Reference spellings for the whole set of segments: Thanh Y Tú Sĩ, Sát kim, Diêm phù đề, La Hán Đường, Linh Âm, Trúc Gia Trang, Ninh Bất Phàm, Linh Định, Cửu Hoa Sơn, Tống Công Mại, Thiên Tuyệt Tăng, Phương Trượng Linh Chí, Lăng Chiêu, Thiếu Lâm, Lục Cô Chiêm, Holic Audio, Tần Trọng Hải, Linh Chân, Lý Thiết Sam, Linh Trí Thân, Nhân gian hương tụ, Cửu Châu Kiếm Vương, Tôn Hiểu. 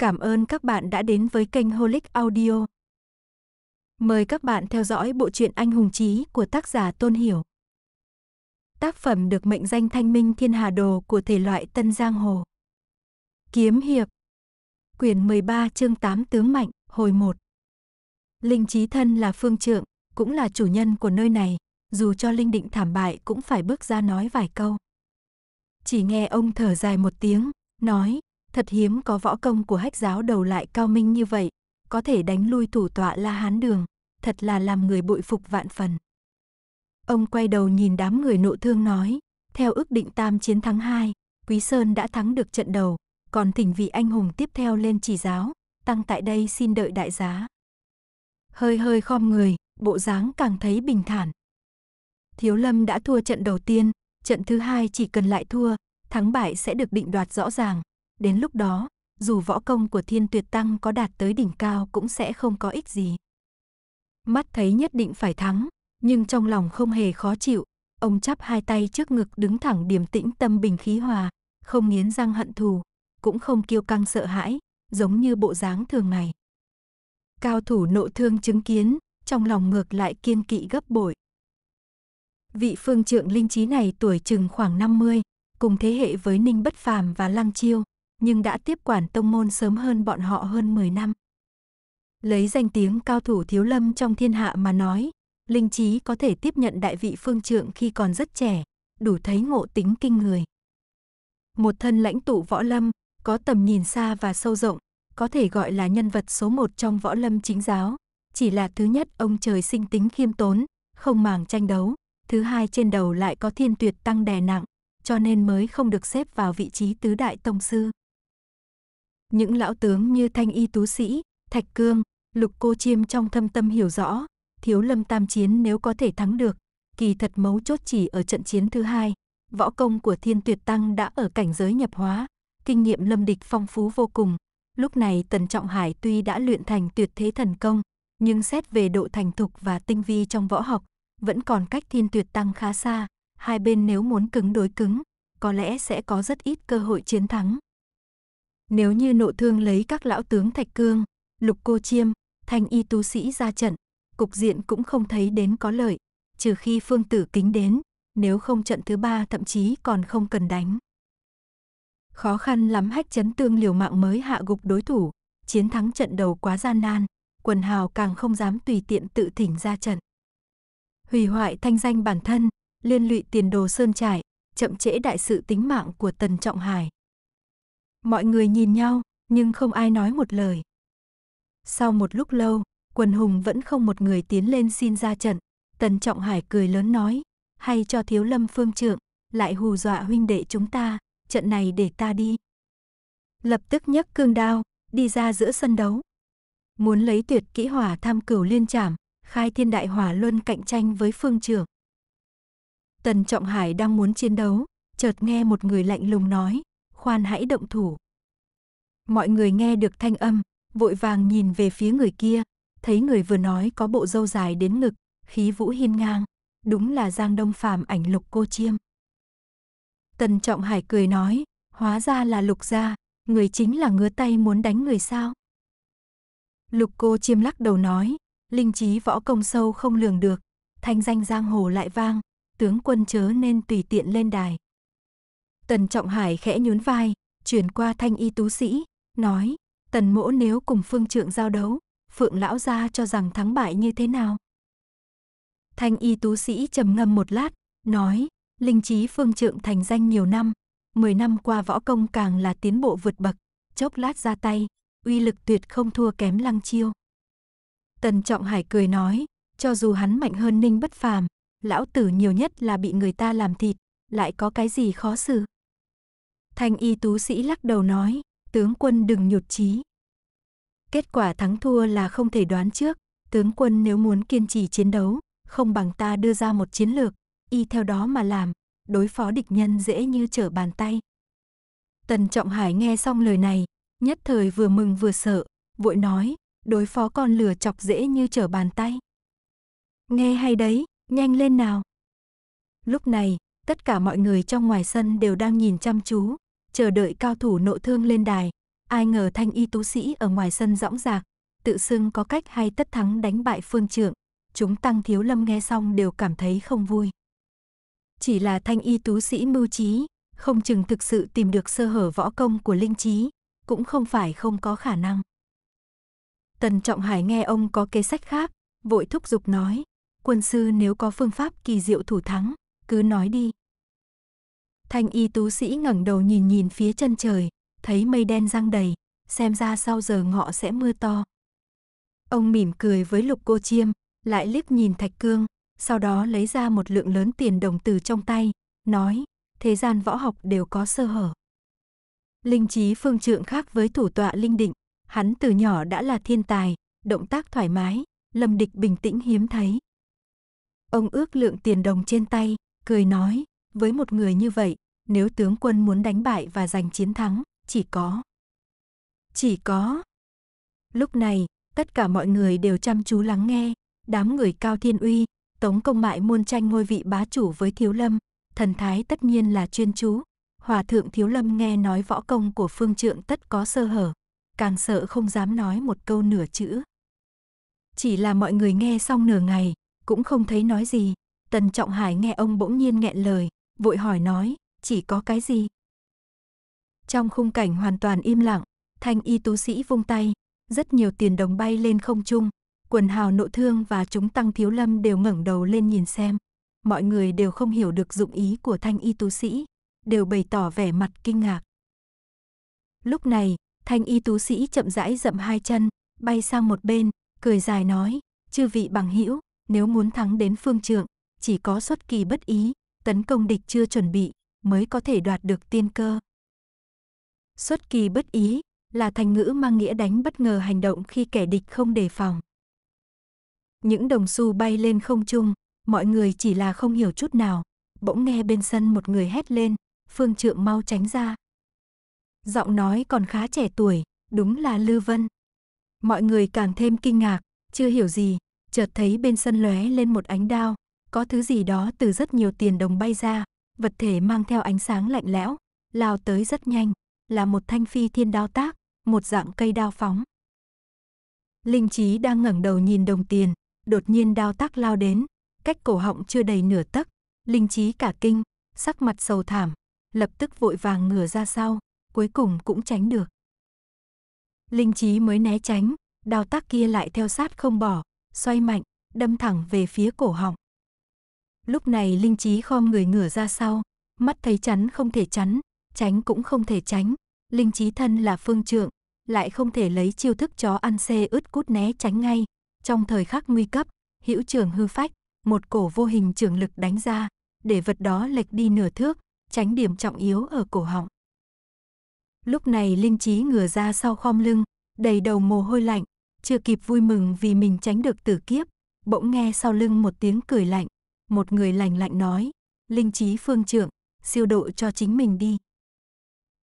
Cảm ơn các bạn đã đến với kênh Holic Audio. Mời các bạn theo dõi bộ truyện Anh hùng chí của tác giả Tôn Hiểu. Tác phẩm được mệnh danh Thanh Minh Thiên Hà Đồ của thể loại Tân Giang Hồ. Kiếm hiệp. Quyển 13 chương 8 Tướng Mạnh, hồi 1. Linh Trí Thân là phương trượng, cũng là chủ nhân của nơi này, dù cho Linh Định thảm bại cũng phải bước ra nói vài câu. Chỉ nghe ông thở dài một tiếng, nói, thật hiếm có võ công của hách giáo đầu lại cao minh như vậy, có thể đánh lui thủ tọa La Hán Đường, thật là làm người bội phục vạn phần. Ông quay đầu nhìn đám người nộ thương nói, theo ước định 8 chiến thắng 2, Quý Sơn đã thắng được trận đầu, còn thỉnh vị anh hùng tiếp theo lên chỉ giáo, tăng tại đây xin đợi đại giá. Hơi hơi khom người, bộ dáng càng thấy bình thản. Thiếu Lâm đã thua trận đầu tiên, trận thứ hai chỉ cần lại thua, thắng bại sẽ được định đoạt rõ ràng. Đến lúc đó, dù võ công của Thiên Tuyệt Tăng có đạt tới đỉnh cao cũng sẽ không có ích gì. Mắt thấy nhất định phải thắng, nhưng trong lòng không hề khó chịu, ông chắp hai tay trước ngực đứng thẳng điềm tĩnh tâm bình khí hòa, không nghiến răng hận thù, cũng không kiêu căng sợ hãi, giống như bộ dáng thường ngày. Cao thủ nộ thương chứng kiến, trong lòng ngược lại kiên kỵ gấp bội. Vị phương trượng linh trí này tuổi chừng khoảng 50, cùng thế hệ với Ninh Bất Phàm và Lăng Chiêu, nhưng đã tiếp quản tông môn sớm hơn bọn họ hơn 10 năm. Lấy danh tiếng cao thủ Thiếu Lâm trong thiên hạ mà nói, Linh Trí có thể tiếp nhận đại vị phương trượng khi còn rất trẻ, đủ thấy ngộ tính kinh người. Một thân lãnh tụ võ lâm, có tầm nhìn xa và sâu rộng, có thể gọi là nhân vật số 1 trong võ lâm chính giáo. Chỉ là thứ nhất ông trời sinh tính khiêm tốn, không màng tranh đấu. Thứ hai trên đầu lại có Thiên Tuyệt Tăng đè nặng, cho nên mới không được xếp vào vị trí tứ đại tông sư. Những lão tướng như Thanh Y Tú Sĩ, Thạch Cương, Lục Cô Chiêm trong thâm tâm hiểu rõ, Thiếu Lâm 8 chiến nếu có thể thắng được, kỳ thật mấu chốt chỉ ở trận chiến thứ hai, võ công của Thiên Tuyệt Tăng đã ở cảnh giới nhập hóa, kinh nghiệm lâm địch phong phú vô cùng. Lúc này Tần Trọng Hải tuy đã luyện thành tuyệt thế thần công, nhưng xét về độ thành thục và tinh vi trong võ học, vẫn còn cách Thiên Tuyệt Tăng khá xa, hai bên nếu muốn cứng đối cứng, có lẽ sẽ có rất ít cơ hội chiến thắng. Nếu như nộ thương lấy các lão tướng Thạch Cương, Lục Cô Chiêm, Thanh Y Tú Sĩ ra trận, cục diện cũng không thấy đến có lợi, trừ khi Phương Tử Kính đến, nếu không trận thứ ba thậm chí còn không cần đánh. Khó khăn lắm Hách Chấn Tương liều mạng mới hạ gục đối thủ, chiến thắng trận đầu quá gian nan, quần hào càng không dám tùy tiện tự thỉnh ra trận. Hủy hoại thanh danh bản thân, liên lụy tiền đồ sơn trải, chậm trễ đại sự tính mạng của Tần Trọng Hải. Mọi người nhìn nhau, nhưng không ai nói một lời. Sau một lúc lâu, quần hùng vẫn không một người tiến lên xin ra trận. Tần Trọng Hải cười lớn nói, hay cho Thiếu Lâm phương trượng, lại hù dọa huynh đệ chúng ta, trận này để ta đi. Lập tức nhấc cương đao, đi ra giữa sân đấu. Muốn lấy tuyệt kỹ hỏa tham cửu liên trảm, khai thiên đại hỏa luân cạnh tranh với phương trượng. Tần Trọng Hải đang muốn chiến đấu, chợt nghe một người lạnh lùng nói, khoan hãy động thủ. Mọi người nghe được thanh âm, vội vàng nhìn về phía người kia, thấy người vừa nói có bộ râu dài đến ngực, khí vũ hiên ngang, đúng là Giang Đông Phàm ảnh Lục Cô Chiêm. Tần Trọng Hải cười nói, hóa ra là Lục gia, người chính là ngứa tay muốn đánh người sao. Lục Cô Chiêm lắc đầu nói, Linh Trí võ công sâu không lường được, thanh danh giang hồ lại vang, tướng quân chớ nên tùy tiện lên đài. Tần Trọng Hải khẽ nhún vai, chuyển qua Thanh Y Tú Sĩ, nói, Tần mỗ nếu cùng phương trượng giao đấu, Phượng lão gia cho rằng thắng bại như thế nào? Thanh Y Tú Sĩ trầm ngâm một lát, nói, Linh Trí phương trượng thành danh nhiều năm, 10 năm qua võ công càng là tiến bộ vượt bậc, chốc lát ra tay, uy lực tuyệt không thua kém Lăng Chiêu. Tần Trọng Hải cười nói, cho dù hắn mạnh hơn Ninh Bất Phàm, lão tử nhiều nhất là bị người ta làm thịt, lại có cái gì khó xử. Thanh Y Tú Sĩ lắc đầu nói, tướng quân đừng nhụt chí. Kết quả thắng thua là không thể đoán trước, tướng quân nếu muốn kiên trì chiến đấu, không bằng ta đưa ra một chiến lược, y theo đó mà làm, đối phó địch nhân dễ như trở bàn tay. Tần Trọng Hải nghe xong lời này, nhất thời vừa mừng vừa sợ, vội nói, đối phó con lừa chọc dễ như trở bàn tay. Nghe hay đấy, nhanh lên nào. Lúc này, tất cả mọi người trong ngoài sân đều đang nhìn chăm chú, chờ đợi cao thủ nộ thương lên đài. Ai ngờ Thanh Y Tú Sĩ ở ngoài sân dõng dạc, tự xưng có cách hay tất thắng đánh bại Phương Trượng. Chúng tăng Thiếu Lâm nghe xong đều cảm thấy không vui. Chỉ là Thanh Y Tú Sĩ mưu trí, không chừng thực sự tìm được sơ hở võ công của Linh Trí, cũng không phải không có khả năng. Tần Trọng Hải nghe ông có kế sách khác, vội thúc giục nói, quân sư nếu có phương pháp kỳ diệu thủ thắng, cứ nói đi. Thanh Y Tú Sĩ ngẩng đầu nhìn nhìn phía chân trời, thấy mây đen giăng đầy, xem ra sau giờ ngọ sẽ mưa to. Ông mỉm cười với Lục Cô Chiêm, lại liếc nhìn Thạch Cương, sau đó lấy ra một lượng lớn tiền đồng từ trong tay, nói, thế gian võ học đều có sơ hở. Linh trí Phương Trượng khác với thủ tọa Linh Định, hắn từ nhỏ đã là thiên tài, động tác thoải mái, lâm địch bình tĩnh hiếm thấy. Ông ước lượng tiền đồng trên tay, cười nói, với một người như vậy, nếu tướng quân muốn đánh bại và giành chiến thắng, chỉ có. Lúc này, tất cả mọi người đều chăm chú lắng nghe, đám người Cao Thiên Uy, Tống Công Mại môn tranh ngôi vị bá chủ với Thiếu Lâm, thần thái tất nhiên là chuyên chú. Hòa thượng Thiếu Lâm nghe nói võ công của Phương Trượng tất có sơ hở, càng sợ không dám nói một câu nửa chữ. Chỉ là mọi người nghe xong nửa ngày, cũng không thấy nói gì. Tần Trọng Hải nghe ông bỗng nhiên nghẹn lời, vội hỏi nói, chỉ có cái gì? Trong khung cảnh hoàn toàn im lặng, Thanh Y Tú Sĩ vung tay, rất nhiều tiền đồng bay lên không trung, quần hào nội thương và chúng tăng Thiếu Lâm đều ngẩng đầu lên nhìn xem. Mọi người đều không hiểu được dụng ý của Thanh Y Tú Sĩ, đều bày tỏ vẻ mặt kinh ngạc. Lúc này, Thanh Y Tú Sĩ chậm rãi dậm hai chân, bay sang một bên, cười dài nói, chư vị bằng hữu, nếu muốn thắng đến Phương Trượng, chỉ có xuất kỳ bất ý, tấn công địch chưa chuẩn bị, mới có thể đoạt được tiên cơ. Xuất kỳ bất ý là thành ngữ mang nghĩa đánh bất ngờ hành động khi kẻ địch không đề phòng. Những đồng xu bay lên không trung, mọi người chỉ là không hiểu chút nào, bỗng nghe bên sân một người hét lên, Phương Trượng mau tránh ra. Giọng nói còn khá trẻ tuổi, đúng là Lư Vân. Mọi người càng thêm kinh ngạc, chưa hiểu gì, chợt thấy bên sân lóe lên một ánh đao, có thứ gì đó từ rất nhiều tiền đồng bay ra, vật thể mang theo ánh sáng lạnh lẽo, lao tới rất nhanh, là một thanh phi thiên đao tác, một dạng cây đao phóng. Linh Trí đang ngẩng đầu nhìn đồng tiền, đột nhiên đao tác lao đến, cách cổ họng chưa đầy nửa tấc, Linh Trí cả kinh, sắc mặt sầu thảm, lập tức vội vàng ngửa ra sau, cuối cùng cũng tránh được. Linh Trí mới né tránh, đao tác kia lại theo sát không bỏ, xoay mạnh, đâm thẳng về phía cổ họng. Lúc này Linh Trí khom người ngửa ra sau, mắt thấy chắn không thể chắn, tránh cũng không thể tránh, Linh Trí thân là Phương Trượng, lại không thể lấy chiêu thức chó ăn xê ướt cút né tránh ngay, trong thời khắc nguy cấp, hữu trưởng hư phách, một cổ vô hình trường lực đánh ra, để vật đó lệch đi nửa thước, tránh điểm trọng yếu ở cổ họng. Lúc này Linh Trí ngửa ra sau khom lưng, đầy đầu mồ hôi lạnh, chưa kịp vui mừng vì mình tránh được tử kiếp, bỗng nghe sau lưng một tiếng cười lạnh, một người lành lạnh nói, Linh Trí Phương Trượng, siêu độ cho chính mình đi.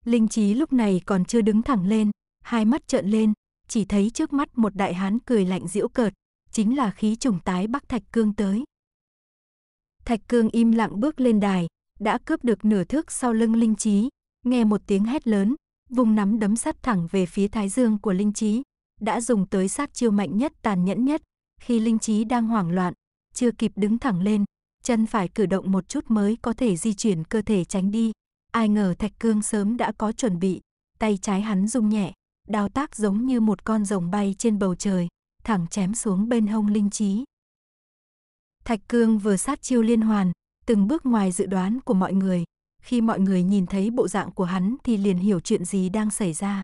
Linh Trí lúc này còn chưa đứng thẳng lên, hai mắt trợn lên, chỉ thấy trước mắt một đại hán cười lạnh giễu cợt, chính là khí trùng tái Bắc Thạch Cương tới. Thạch Cương im lặng bước lên đài, đã cướp được nửa thước sau lưng Linh Trí, nghe một tiếng hét lớn, vùng nắm đấm sắt thẳng về phía thái dương của Linh Trí, đã dùng tới sát chiêu mạnh nhất tàn nhẫn nhất, khi Linh Trí đang hoảng loạn, chưa kịp đứng thẳng lên, chân phải cử động một chút mới có thể di chuyển cơ thể tránh đi. Ai ngờ Thạch Cương sớm đã có chuẩn bị, tay trái hắn rung nhẹ, đao tác giống như một con rồng bay trên bầu trời, thẳng chém xuống bên hông Linh Trí. Thạch Cương vừa sát chiêu liên hoàn, từng bước ngoài dự đoán của mọi người, khi mọi người nhìn thấy bộ dạng của hắn thì liền hiểu chuyện gì đang xảy ra.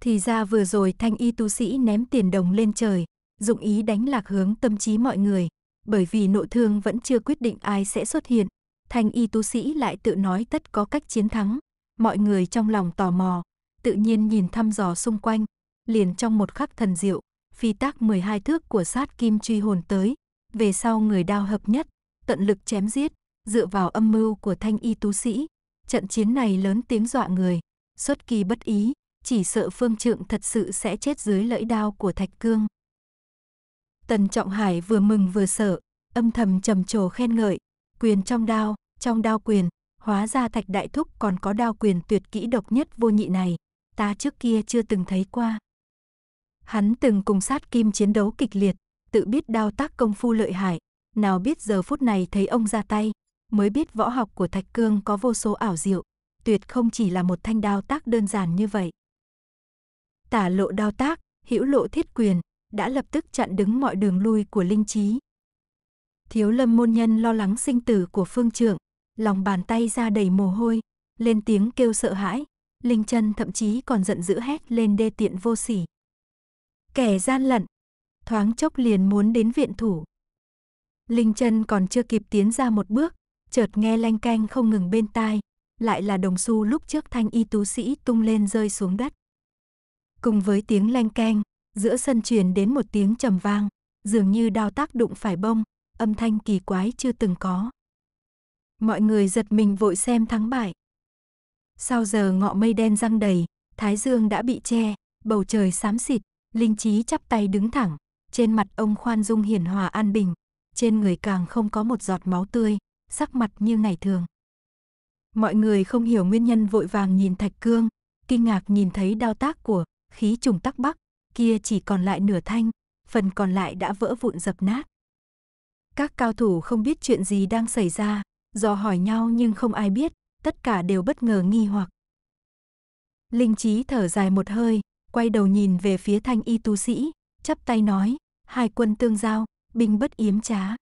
Thì ra vừa rồi Thanh Y Tú Sĩ ném tiền đồng lên trời, dụng ý đánh lạc hướng tâm trí mọi người, bởi vì nội thương vẫn chưa quyết định ai sẽ xuất hiện. Thanh Y Tú Sĩ lại tự nói tất có cách chiến thắng, mọi người trong lòng tò mò, tự nhiên nhìn thăm dò xung quanh, liền trong một khắc thần diệu, phi tác 12 thước của sát kim truy hồn tới, về sau người đao hợp nhất, tận lực chém giết, dựa vào âm mưu của Thanh Y Tú Sĩ, trận chiến này lớn tiếng dọa người, xuất kỳ bất ý, chỉ sợ Phương Trượng thật sự sẽ chết dưới lưỡi đao của Thạch Cương. Tần Trọng Hải vừa mừng vừa sợ, âm thầm trầm trồ khen ngợi, quyền trong đao quyền, hóa ra Thạch Đại Thúc còn có đao quyền tuyệt kỹ độc nhất vô nhị này, ta trước kia chưa từng thấy qua. Hắn từng cùng Sát Kim chiến đấu kịch liệt, tự biết đao tác công phu lợi hại, nào biết giờ phút này thấy ông ra tay, mới biết võ học của Thạch Cương có vô số ảo diệu, tuyệt không chỉ là một thanh đao tác đơn giản như vậy. Tả lộ đao tác, hữu lộ thiết quyền, đã lập tức chặn đứng mọi đường lui của Linh Trí. Thiếu Lâm môn nhân lo lắng sinh tử của Phương Trượng, lòng bàn tay ra đầy mồ hôi, lên tiếng kêu sợ hãi, Linh Chân thậm chí còn giận dữ hét lên đê tiện vô sỉ. Kẻ gian lận, thoáng chốc liền muốn đến viện thủ. Linh Chân còn chưa kịp tiến ra một bước, chợt nghe lanh canh không ngừng bên tai, lại là đồng xu lúc trước Thanh Y Tú Sĩ tung lên rơi xuống đất. Cùng với tiếng lanh canh, giữa sân truyền đến một tiếng trầm vang, dường như đao tác đụng phải bông, âm thanh kỳ quái chưa từng có. Mọi người giật mình vội xem thắng bại. Sau giờ ngọ mây đen giăng đầy, thái dương đã bị che, bầu trời xám xịt, Linh Trí chắp tay đứng thẳng, trên mặt ông khoan dung hiền hòa an bình, trên người càng không có một giọt máu tươi, sắc mặt như ngày thường. Mọi người không hiểu nguyên nhân vội vàng nhìn Thạch Cương, kinh ngạc nhìn thấy đao tác của khí trùng Tắc Bắc, kia chỉ còn lại nửa thanh, phần còn lại đã vỡ vụn dập nát. Các cao thủ không biết chuyện gì đang xảy ra, dò hỏi nhau nhưng không ai biết, tất cả đều bất ngờ nghi hoặc. Linh Trí thở dài một hơi, quay đầu nhìn về phía Thanh Y Tu Sĩ, chắp tay nói, hai quân tương giao, binh bất yếm trá.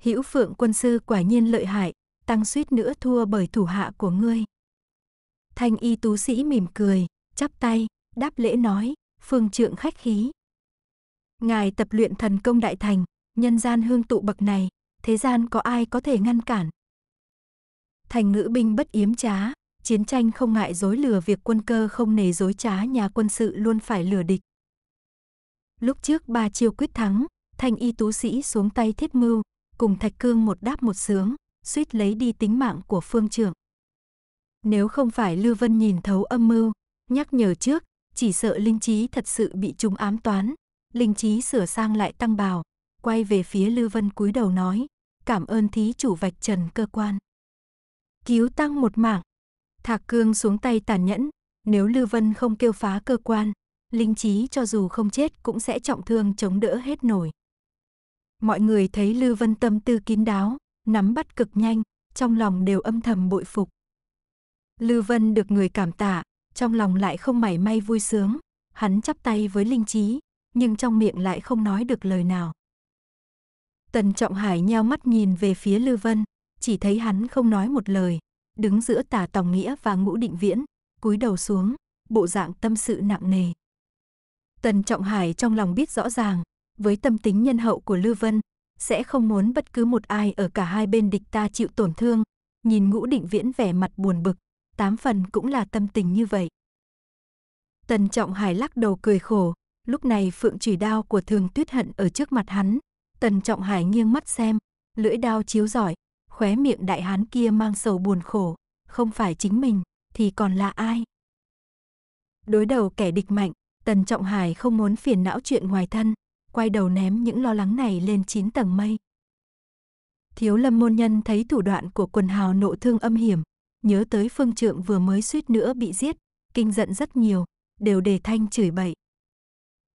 Hữu Phượng quân sư quả nhiên lợi hại, tăng suýt nữa thua bởi thủ hạ của ngươi. Thanh Y Tú Sĩ mỉm cười, chắp tay, đáp lễ nói, Phương Trượng khách khí. Ngài tập luyện thần công đại thành, nhân gian hương tụ bậc này, thế gian có ai có thể ngăn cản. Thành ngữ binh bất yếm trá, chiến tranh không ngại dối lừa, việc quân cơ không nề dối trá, nhà quân sự luôn phải lừa địch. Lúc trước ba chiêu quyết thắng, Thanh Y Tú Sĩ xuống tay thiết mưu, cùng Thạch Cương một đáp một sướng, suýt lấy đi tính mạng của Phương Trượng. Nếu không phải Lư Vân nhìn thấu âm mưu, nhắc nhở trước, chỉ sợ Linh Trí thật sự bị chúng ám toán. Linh Trí sửa sang lại tăng bào, quay về phía Lư Vân cúi đầu nói, cảm ơn thí chủ vạch trần cơ quan, cứu tăng một mạng. Thạch Cương xuống tay tàn nhẫn, nếu Lư Vân không kêu phá cơ quan, Linh Trí cho dù không chết cũng sẽ trọng thương chống đỡ hết nổi. Mọi người thấy Lư Vân tâm tư kín đáo, nắm bắt cực nhanh, trong lòng đều âm thầm bội phục. Lư Vân được người cảm tạ, trong lòng lại không mảy may vui sướng, hắn chắp tay với Linh Trí, nhưng trong miệng lại không nói được lời nào. Tần Trọng Hải nheo mắt nhìn về phía Lư Vân, chỉ thấy hắn không nói một lời, đứng giữa Tả Tổng Nghĩa và Ngũ Định Viễn, cúi đầu xuống, bộ dạng tâm sự nặng nề. Tần Trọng Hải trong lòng biết rõ ràng, với tâm tính nhân hậu của Lư Vân, sẽ không muốn bất cứ một ai ở cả hai bên địch ta chịu tổn thương. Nhìn Ngũ Định Viễn vẻ mặt buồn bực, tám phần cũng là tâm tình như vậy. Tần Trọng Hải lắc đầu cười khổ, lúc này phượng chủy đao của Thương Tuyết Hận ở trước mặt hắn. Tần Trọng Hải nghiêng mắt xem, lưỡi đao chiếu rọi, khóe miệng đại hán kia mang sầu buồn khổ, không phải chính mình thì còn là ai. Đối đầu kẻ địch mạnh, Tần Trọng Hải không muốn phiền não chuyện ngoài thân, quay đầu ném những lo lắng này lên 9 tầng mây. Thiếu Lâm môn nhân thấy thủ đoạn của quần hào nộ thương âm hiểm, nhớ tới Phương Trượng vừa mới suýt nữa bị giết, kinh giận rất nhiều, đều đề thanh chửi bậy.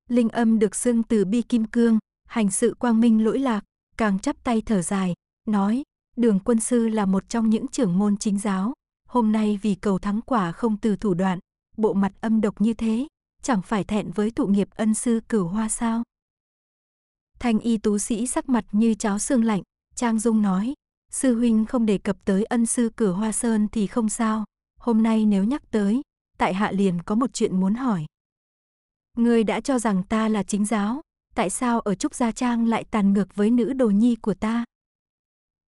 Linh Âm được xưng từ bi kim cương, hành sự quang minh lỗi lạc, càng chắp tay thở dài, nói, Đường quân sư là một trong những trưởng môn chính giáo, hôm nay vì cầu thắng quả không từ thủ đoạn, bộ mặt âm độc như thế, chẳng phải thẹn với thụ nghiệp ân sư Cửu Hoa sao. Thanh Y Tú Sĩ sắc mặt như cháo xương lạnh, trang dung nói, sư huynh không đề cập tới ân sư Cửu Hoa Sơn thì không sao, hôm nay nếu nhắc tới, tại hạ liền có một chuyện muốn hỏi. Ngươi đã cho rằng ta là chính giáo, tại sao ở Trúc Gia Trang lại tàn ngược với nữ đồ nhi của ta?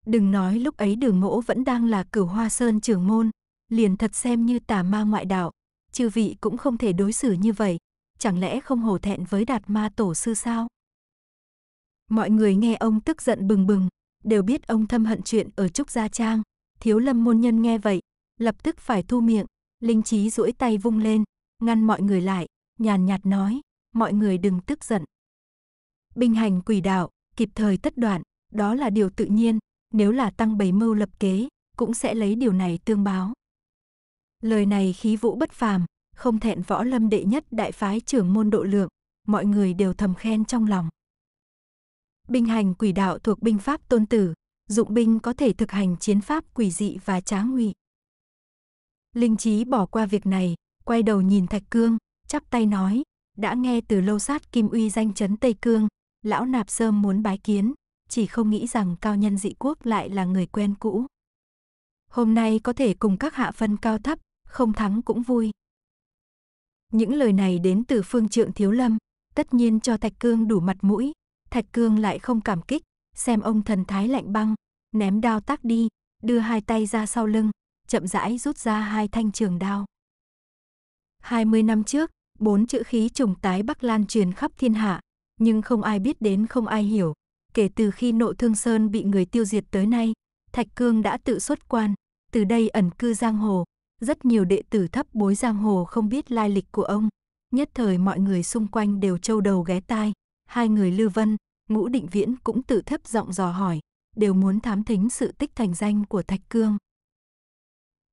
Đừng nói lúc ấy Đường Mỗ vẫn đang là Cửu Hoa Sơn trưởng môn, liền thật xem như tà ma ngoại đạo, chư vị cũng không thể đối xử như vậy, chẳng lẽ không hổ thẹn với Đạt Ma tổ sư sao? Mọi người nghe ông tức giận bừng bừng, đều biết ông thâm hận chuyện ở Trúc Gia Trang. Thiếu Lâm môn nhân nghe vậy, lập tức phải thu miệng. Linh Trí duỗi tay vung lên, ngăn mọi người lại, nhàn nhạt nói, mọi người đừng tức giận. Binh hành quỷ đạo, kịp thời tất đoạn, đó là điều tự nhiên, nếu là tăng bày mưu lập kế, cũng sẽ lấy điều này tương báo. Lời này khí vũ bất phàm, không thẹn võ lâm đệ nhất đại phái trưởng môn Độ Lượng, mọi người đều thầm khen trong lòng. Binh hành quỷ đạo thuộc binh pháp Tôn Tử, dụng binh có thể thực hành chiến pháp quỷ dị và trá ngụy. Linh Trí bỏ qua việc này, quay đầu nhìn Thạch Cương, chắp tay nói, đã nghe từ lâu Sát Kim uy danh chấn Tây Cương, lão nạp sớm muốn bái kiến, chỉ không nghĩ rằng cao nhân dị quốc lại là người quen cũ. Hôm nay có thể cùng các hạ phân cao thấp, không thắng cũng vui. Những lời này đến từ phương trượng Thiếu Lâm, tất nhiên cho Thạch Cương đủ mặt mũi, Thạch Cương lại không cảm kích, xem ông thần thái lạnh băng, ném đao tác đi, đưa hai tay ra sau lưng, chậm rãi rút ra hai thanh trường đao. 20 năm trước, 4 chữ khí trùng tái Bắc lan truyền khắp thiên hạ, nhưng không ai biết đến không ai hiểu. Kể từ khi Nộ Thương Sơn bị người tiêu diệt tới nay, Thạch Cương đã tự xuất quan, từ đây ẩn cư giang hồ. Rất nhiều đệ tử thấp bối giang hồ không biết lai lịch của ông. Nhất thời mọi người xung quanh đều trâu đầu ghé tai. Hai người Lư Vân, Ngũ Định Viễn cũng tự thấp giọng dò hỏi, đều muốn thám thính sự tích thành danh của Thạch Cương.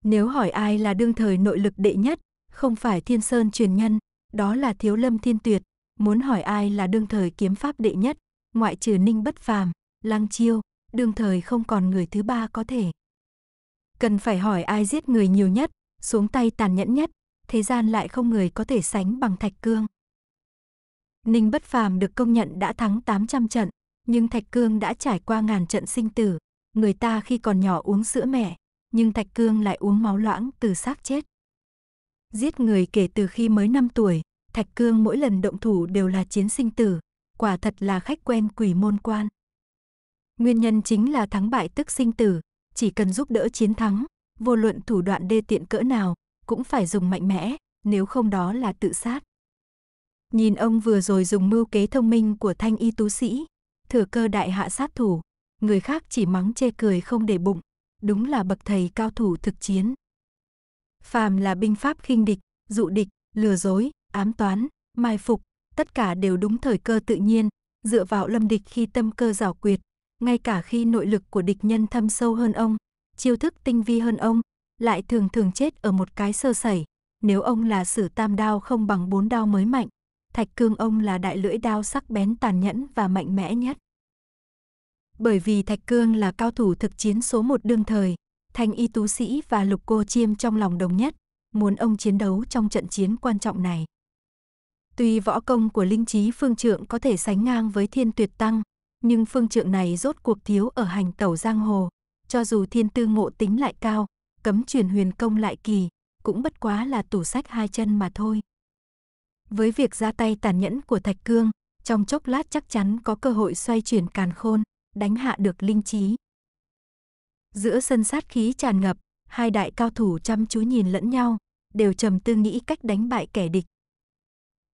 Nếu hỏi ai là đương thời nội lực đệ nhất, không phải Thiên Sơn truyền nhân, đó là Thiếu Lâm Thiên Tuyệt. Muốn hỏi ai là đương thời kiếm pháp đệ nhất, ngoại trừ Ninh Bất Phàm, Lăng Chiêu, đương thời không còn người thứ ba có thể. Cần phải hỏi ai giết người nhiều nhất, xuống tay tàn nhẫn nhất, thế gian lại không người có thể sánh bằng Thạch Cương. Ninh Bất Phàm được công nhận đã thắng 800 trận, nhưng Thạch Cương đã trải qua ngàn trận sinh tử. Người ta khi còn nhỏ uống sữa mẹ, nhưng Thạch Cương lại uống máu loãng từ xác chết. Giết người kể từ khi mới 5 tuổi, Thạch Cương mỗi lần động thủ đều là chiến sinh tử, quả thật là khách quen quỷ môn quan. Nguyên nhân chính là thắng bại tức sinh tử, chỉ cần giúp đỡ chiến thắng, vô luận thủ đoạn đê tiện cỡ nào, cũng phải dùng mạnh mẽ, nếu không đó là tự sát. Nhìn ông vừa rồi dùng mưu kế thông minh của Thanh Y Tú Sĩ, thừa cơ đại hạ sát thủ, người khác chỉ mắng chê cười không để bụng, đúng là bậc thầy cao thủ thực chiến. Phàm là binh pháp khinh địch, dụ địch, lừa dối, ám toán, mai phục, tất cả đều đúng thời cơ tự nhiên, dựa vào lâm địch khi tâm cơ giảo quyệt, ngay cả khi nội lực của địch nhân thâm sâu hơn ông, chiêu thức tinh vi hơn ông, lại thường thường chết ở một cái sơ sẩy. Nếu ông là sử tam đao không bằng bốn đao mới mạnh, Thạch Cương ông là đại lưỡi đao sắc bén tàn nhẫn và mạnh mẽ nhất. Bởi vì Thạch Cương là cao thủ thực chiến số một đương thời, Thanh Y Tú Sĩ và Lục Cô Chiêm trong lòng đồng nhất, muốn ông chiến đấu trong trận chiến quan trọng này. Tuy võ công của Linh Trí phương trượng có thể sánh ngang với Thiên Tuyệt Tăng, nhưng phương trượng này rốt cuộc thiếu ở hành tẩu giang hồ, cho dù thiên tư ngộ tính lại cao, cấm truyền huyền công lại kỳ, cũng bất quá là tủ sách hai chân mà thôi. Với việc ra tay tàn nhẫn của Thạch Cương, trong chốc lát chắc chắn có cơ hội xoay chuyển càn khôn, đánh hạ được Linh Trí. Giữa sân sát khí tràn ngập, hai đại cao thủ chăm chú nhìn lẫn nhau, đều trầm tư nghĩ cách đánh bại kẻ địch.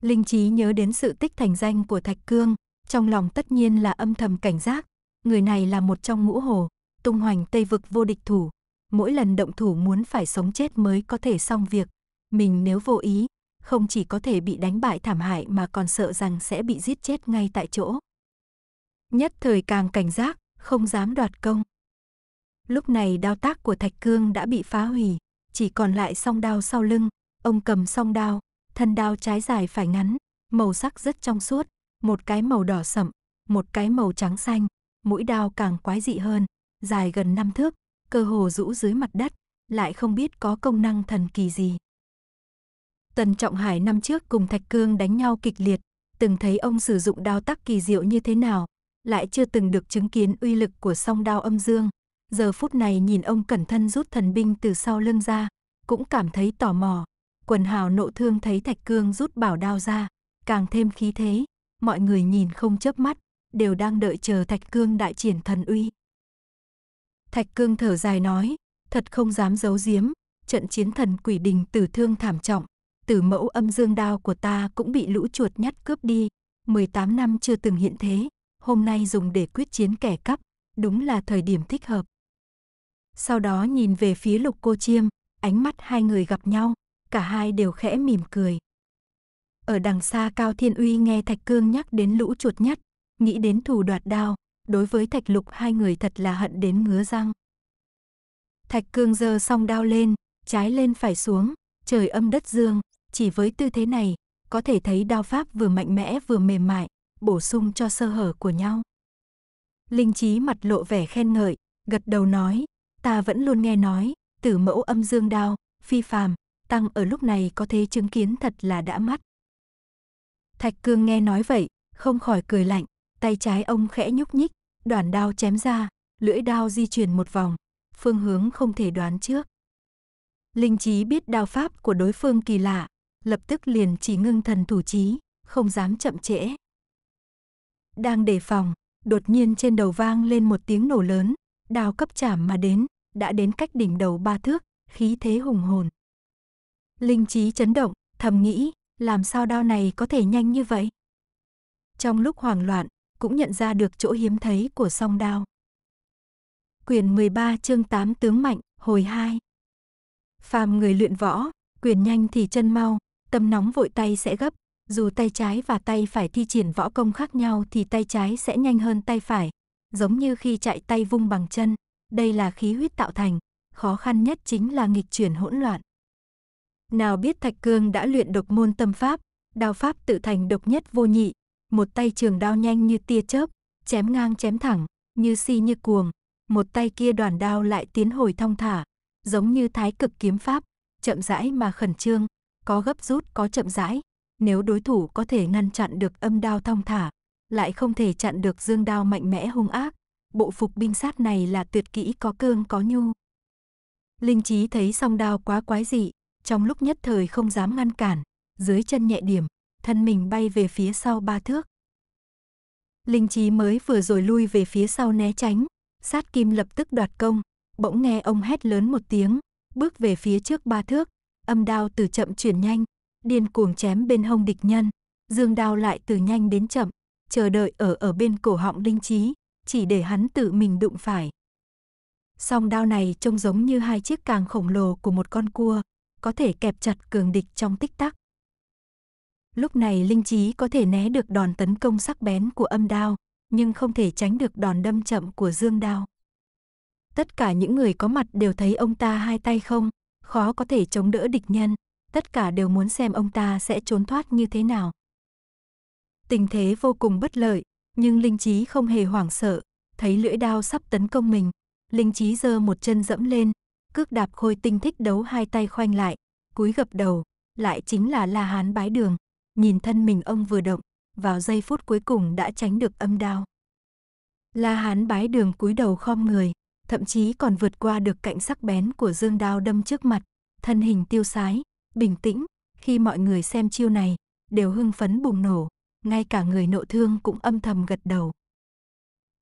Linh Trí nhớ đến sự tích thành danh của Thạch Cương, trong lòng tất nhiên là âm thầm cảnh giác, người này là một trong ngũ hồ, tung hoành Tây Vực vô địch thủ, mỗi lần động thủ muốn phải sống chết mới có thể xong việc, mình nếu vô ý, không chỉ có thể bị đánh bại thảm hại mà còn sợ rằng sẽ bị giết chết ngay tại chỗ. Nhất thời càng cảnh giác, không dám đoạt công. Lúc này đao tác của Thạch Cương đã bị phá hủy, chỉ còn lại song đao sau lưng, ông cầm song đao, thân đao trái dài phải ngắn, màu sắc rất trong suốt, một cái màu đỏ sậm, một cái màu trắng xanh, mũi đao càng quái dị hơn, dài gần 5 thước, cơ hồ rũ dưới mặt đất, lại không biết có công năng thần kỳ gì. Tần Trọng Hải năm trước cùng Thạch Cương đánh nhau kịch liệt, từng thấy ông sử dụng đao tác kỳ diệu như thế nào, lại chưa từng được chứng kiến uy lực của song đao âm dương. Giờ phút này nhìn ông cẩn thân rút thần binh từ sau lưng ra, cũng cảm thấy tò mò. Quần hào nộ thương thấy Thạch Cương rút bảo đao ra, càng thêm khí thế, mọi người nhìn không chớp mắt, đều đang đợi chờ Thạch Cương đại triển thần uy. Thạch Cương thở dài nói, thật không dám giấu giếm, trận chiến thần quỷ đình tử thương thảm trọng, tử mẫu âm dương đao của ta cũng bị lũ chuột nhắt cướp đi, 18 năm chưa từng hiện thế, hôm nay dùng để quyết chiến kẻ cắp, đúng là thời điểm thích hợp. Sau đó nhìn về phía Lục Cô Chiêm, ánh mắt hai người gặp nhau, cả hai đều khẽ mỉm cười. Ở đằng xa Cao Thiên Uy nghe Thạch Cương nhắc đến lũ chuột nhắt, nghĩ đến thủ đoạt đao, đối với Thạch Lục hai người thật là hận đến ngứa răng. Thạch Cương giơ song đao lên, trái lên phải xuống, trời âm đất dương, Chỉ với tư thế này, có thể thấy đao pháp vừa mạnh mẽ vừa mềm mại, bổ sung cho sơ hở của nhau. Linh Trí mặt lộ vẻ khen ngợi, gật đầu nói, ta vẫn luôn nghe nói, Tử Mẫu Âm Dương Đao, phi phàm, tăng ở lúc này có thể chứng kiến thật là đã mắt. Thạch Cương nghe nói vậy, không khỏi cười lạnh, tay trái ông khẽ nhúc nhích, đoản đao chém ra, lưỡi đao di chuyển một vòng, phương hướng không thể đoán trước. Linh Trí biết đao pháp của đối phương kỳ lạ, lập tức liền chỉ ngưng thần thủ trí, không dám chậm trễ. Đang đề phòng, đột nhiên trên đầu vang lên một tiếng nổ lớn, đao cấp chạm mà đến, đã đến cách đỉnh đầu 3 thước, khí thế hùng hồn. Linh Trí chấn động, thầm nghĩ, làm sao đao này có thể nhanh như vậy? Trong lúc hoảng loạn, cũng nhận ra được chỗ hiếm thấy của song đao. Quyển 13 chương 8 Tướng Mạnh, hồi 2. Phàm người luyện võ, quyền nhanh thì chân mau, tâm nóng vội tay sẽ gấp, dù tay trái và tay phải thi triển võ công khác nhau thì tay trái sẽ nhanh hơn tay phải, giống như khi chạy tay vung bằng chân, đây là khí huyết tạo thành, khó khăn nhất chính là nghịch chuyển hỗn loạn. Nào biết Thạch Cương đã luyện độc môn tâm pháp, đao pháp tự thành độc nhất vô nhị, một tay trường đao nhanh như tia chớp, chém ngang chém thẳng, như si như cuồng, một tay kia đoản đao lại tiến hồi thong thả, giống như thái cực kiếm pháp, chậm rãi mà khẩn trương, có gấp rút có chậm rãi, nếu đối thủ có thể ngăn chặn được âm đao thong thả, lại không thể chặn được dương đao mạnh mẽ hung ác, bộ phục binh sát này là tuyệt kỹ có cương có nhu. Linh Trí thấy song đao quá quái dị, trong lúc nhất thời không dám ngăn cản, dưới chân nhẹ điểm, thân mình bay về phía sau 3 thước. Linh Trí mới vừa rồi lui về phía sau né tránh, Sát Kim lập tức đoạt công, bỗng nghe ông hét lớn một tiếng, bước về phía trước 3 thước, âm đao từ chậm chuyển nhanh, điên cuồng chém bên hông địch nhân, dương đao lại từ nhanh đến chậm, chờ đợi ở bên cổ họng Linh Trí, chỉ để hắn tự mình đụng phải. Song đao này trông giống như hai chiếc càng khổng lồ của một con cua, có thể kẹp chặt cường địch trong tích tắc. Lúc này Linh Trí có thể né được đòn tấn công sắc bén của âm đao, nhưng không thể tránh được đòn đâm chậm của dương đao. Tất cả những người có mặt đều thấy ông ta hai tay không, khó có thể chống đỡ địch nhân, tất cả đều muốn xem ông ta sẽ trốn thoát như thế nào. Tình thế vô cùng bất lợi, nhưng Linh Trí không hề hoảng sợ, thấy lưỡi đao sắp tấn công mình, Linh Trí giơ một chân dẫm lên, cước đạp khôi tinh thích đấu hai tay khoanh lại, cúi gập đầu, lại chính là La Hán Bái Đường, nhìn thân mình ông vừa động, vào giây phút cuối cùng đã tránh được âm đao. La Hán Bái Đường cúi đầu khom người, thậm chí còn vượt qua được cạnh sắc bén của dương đao đâm trước mặt, thân hình tiêu sái, bình tĩnh, khi mọi người xem chiêu này, đều hưng phấn bùng nổ, ngay cả người nộ thương cũng âm thầm gật đầu.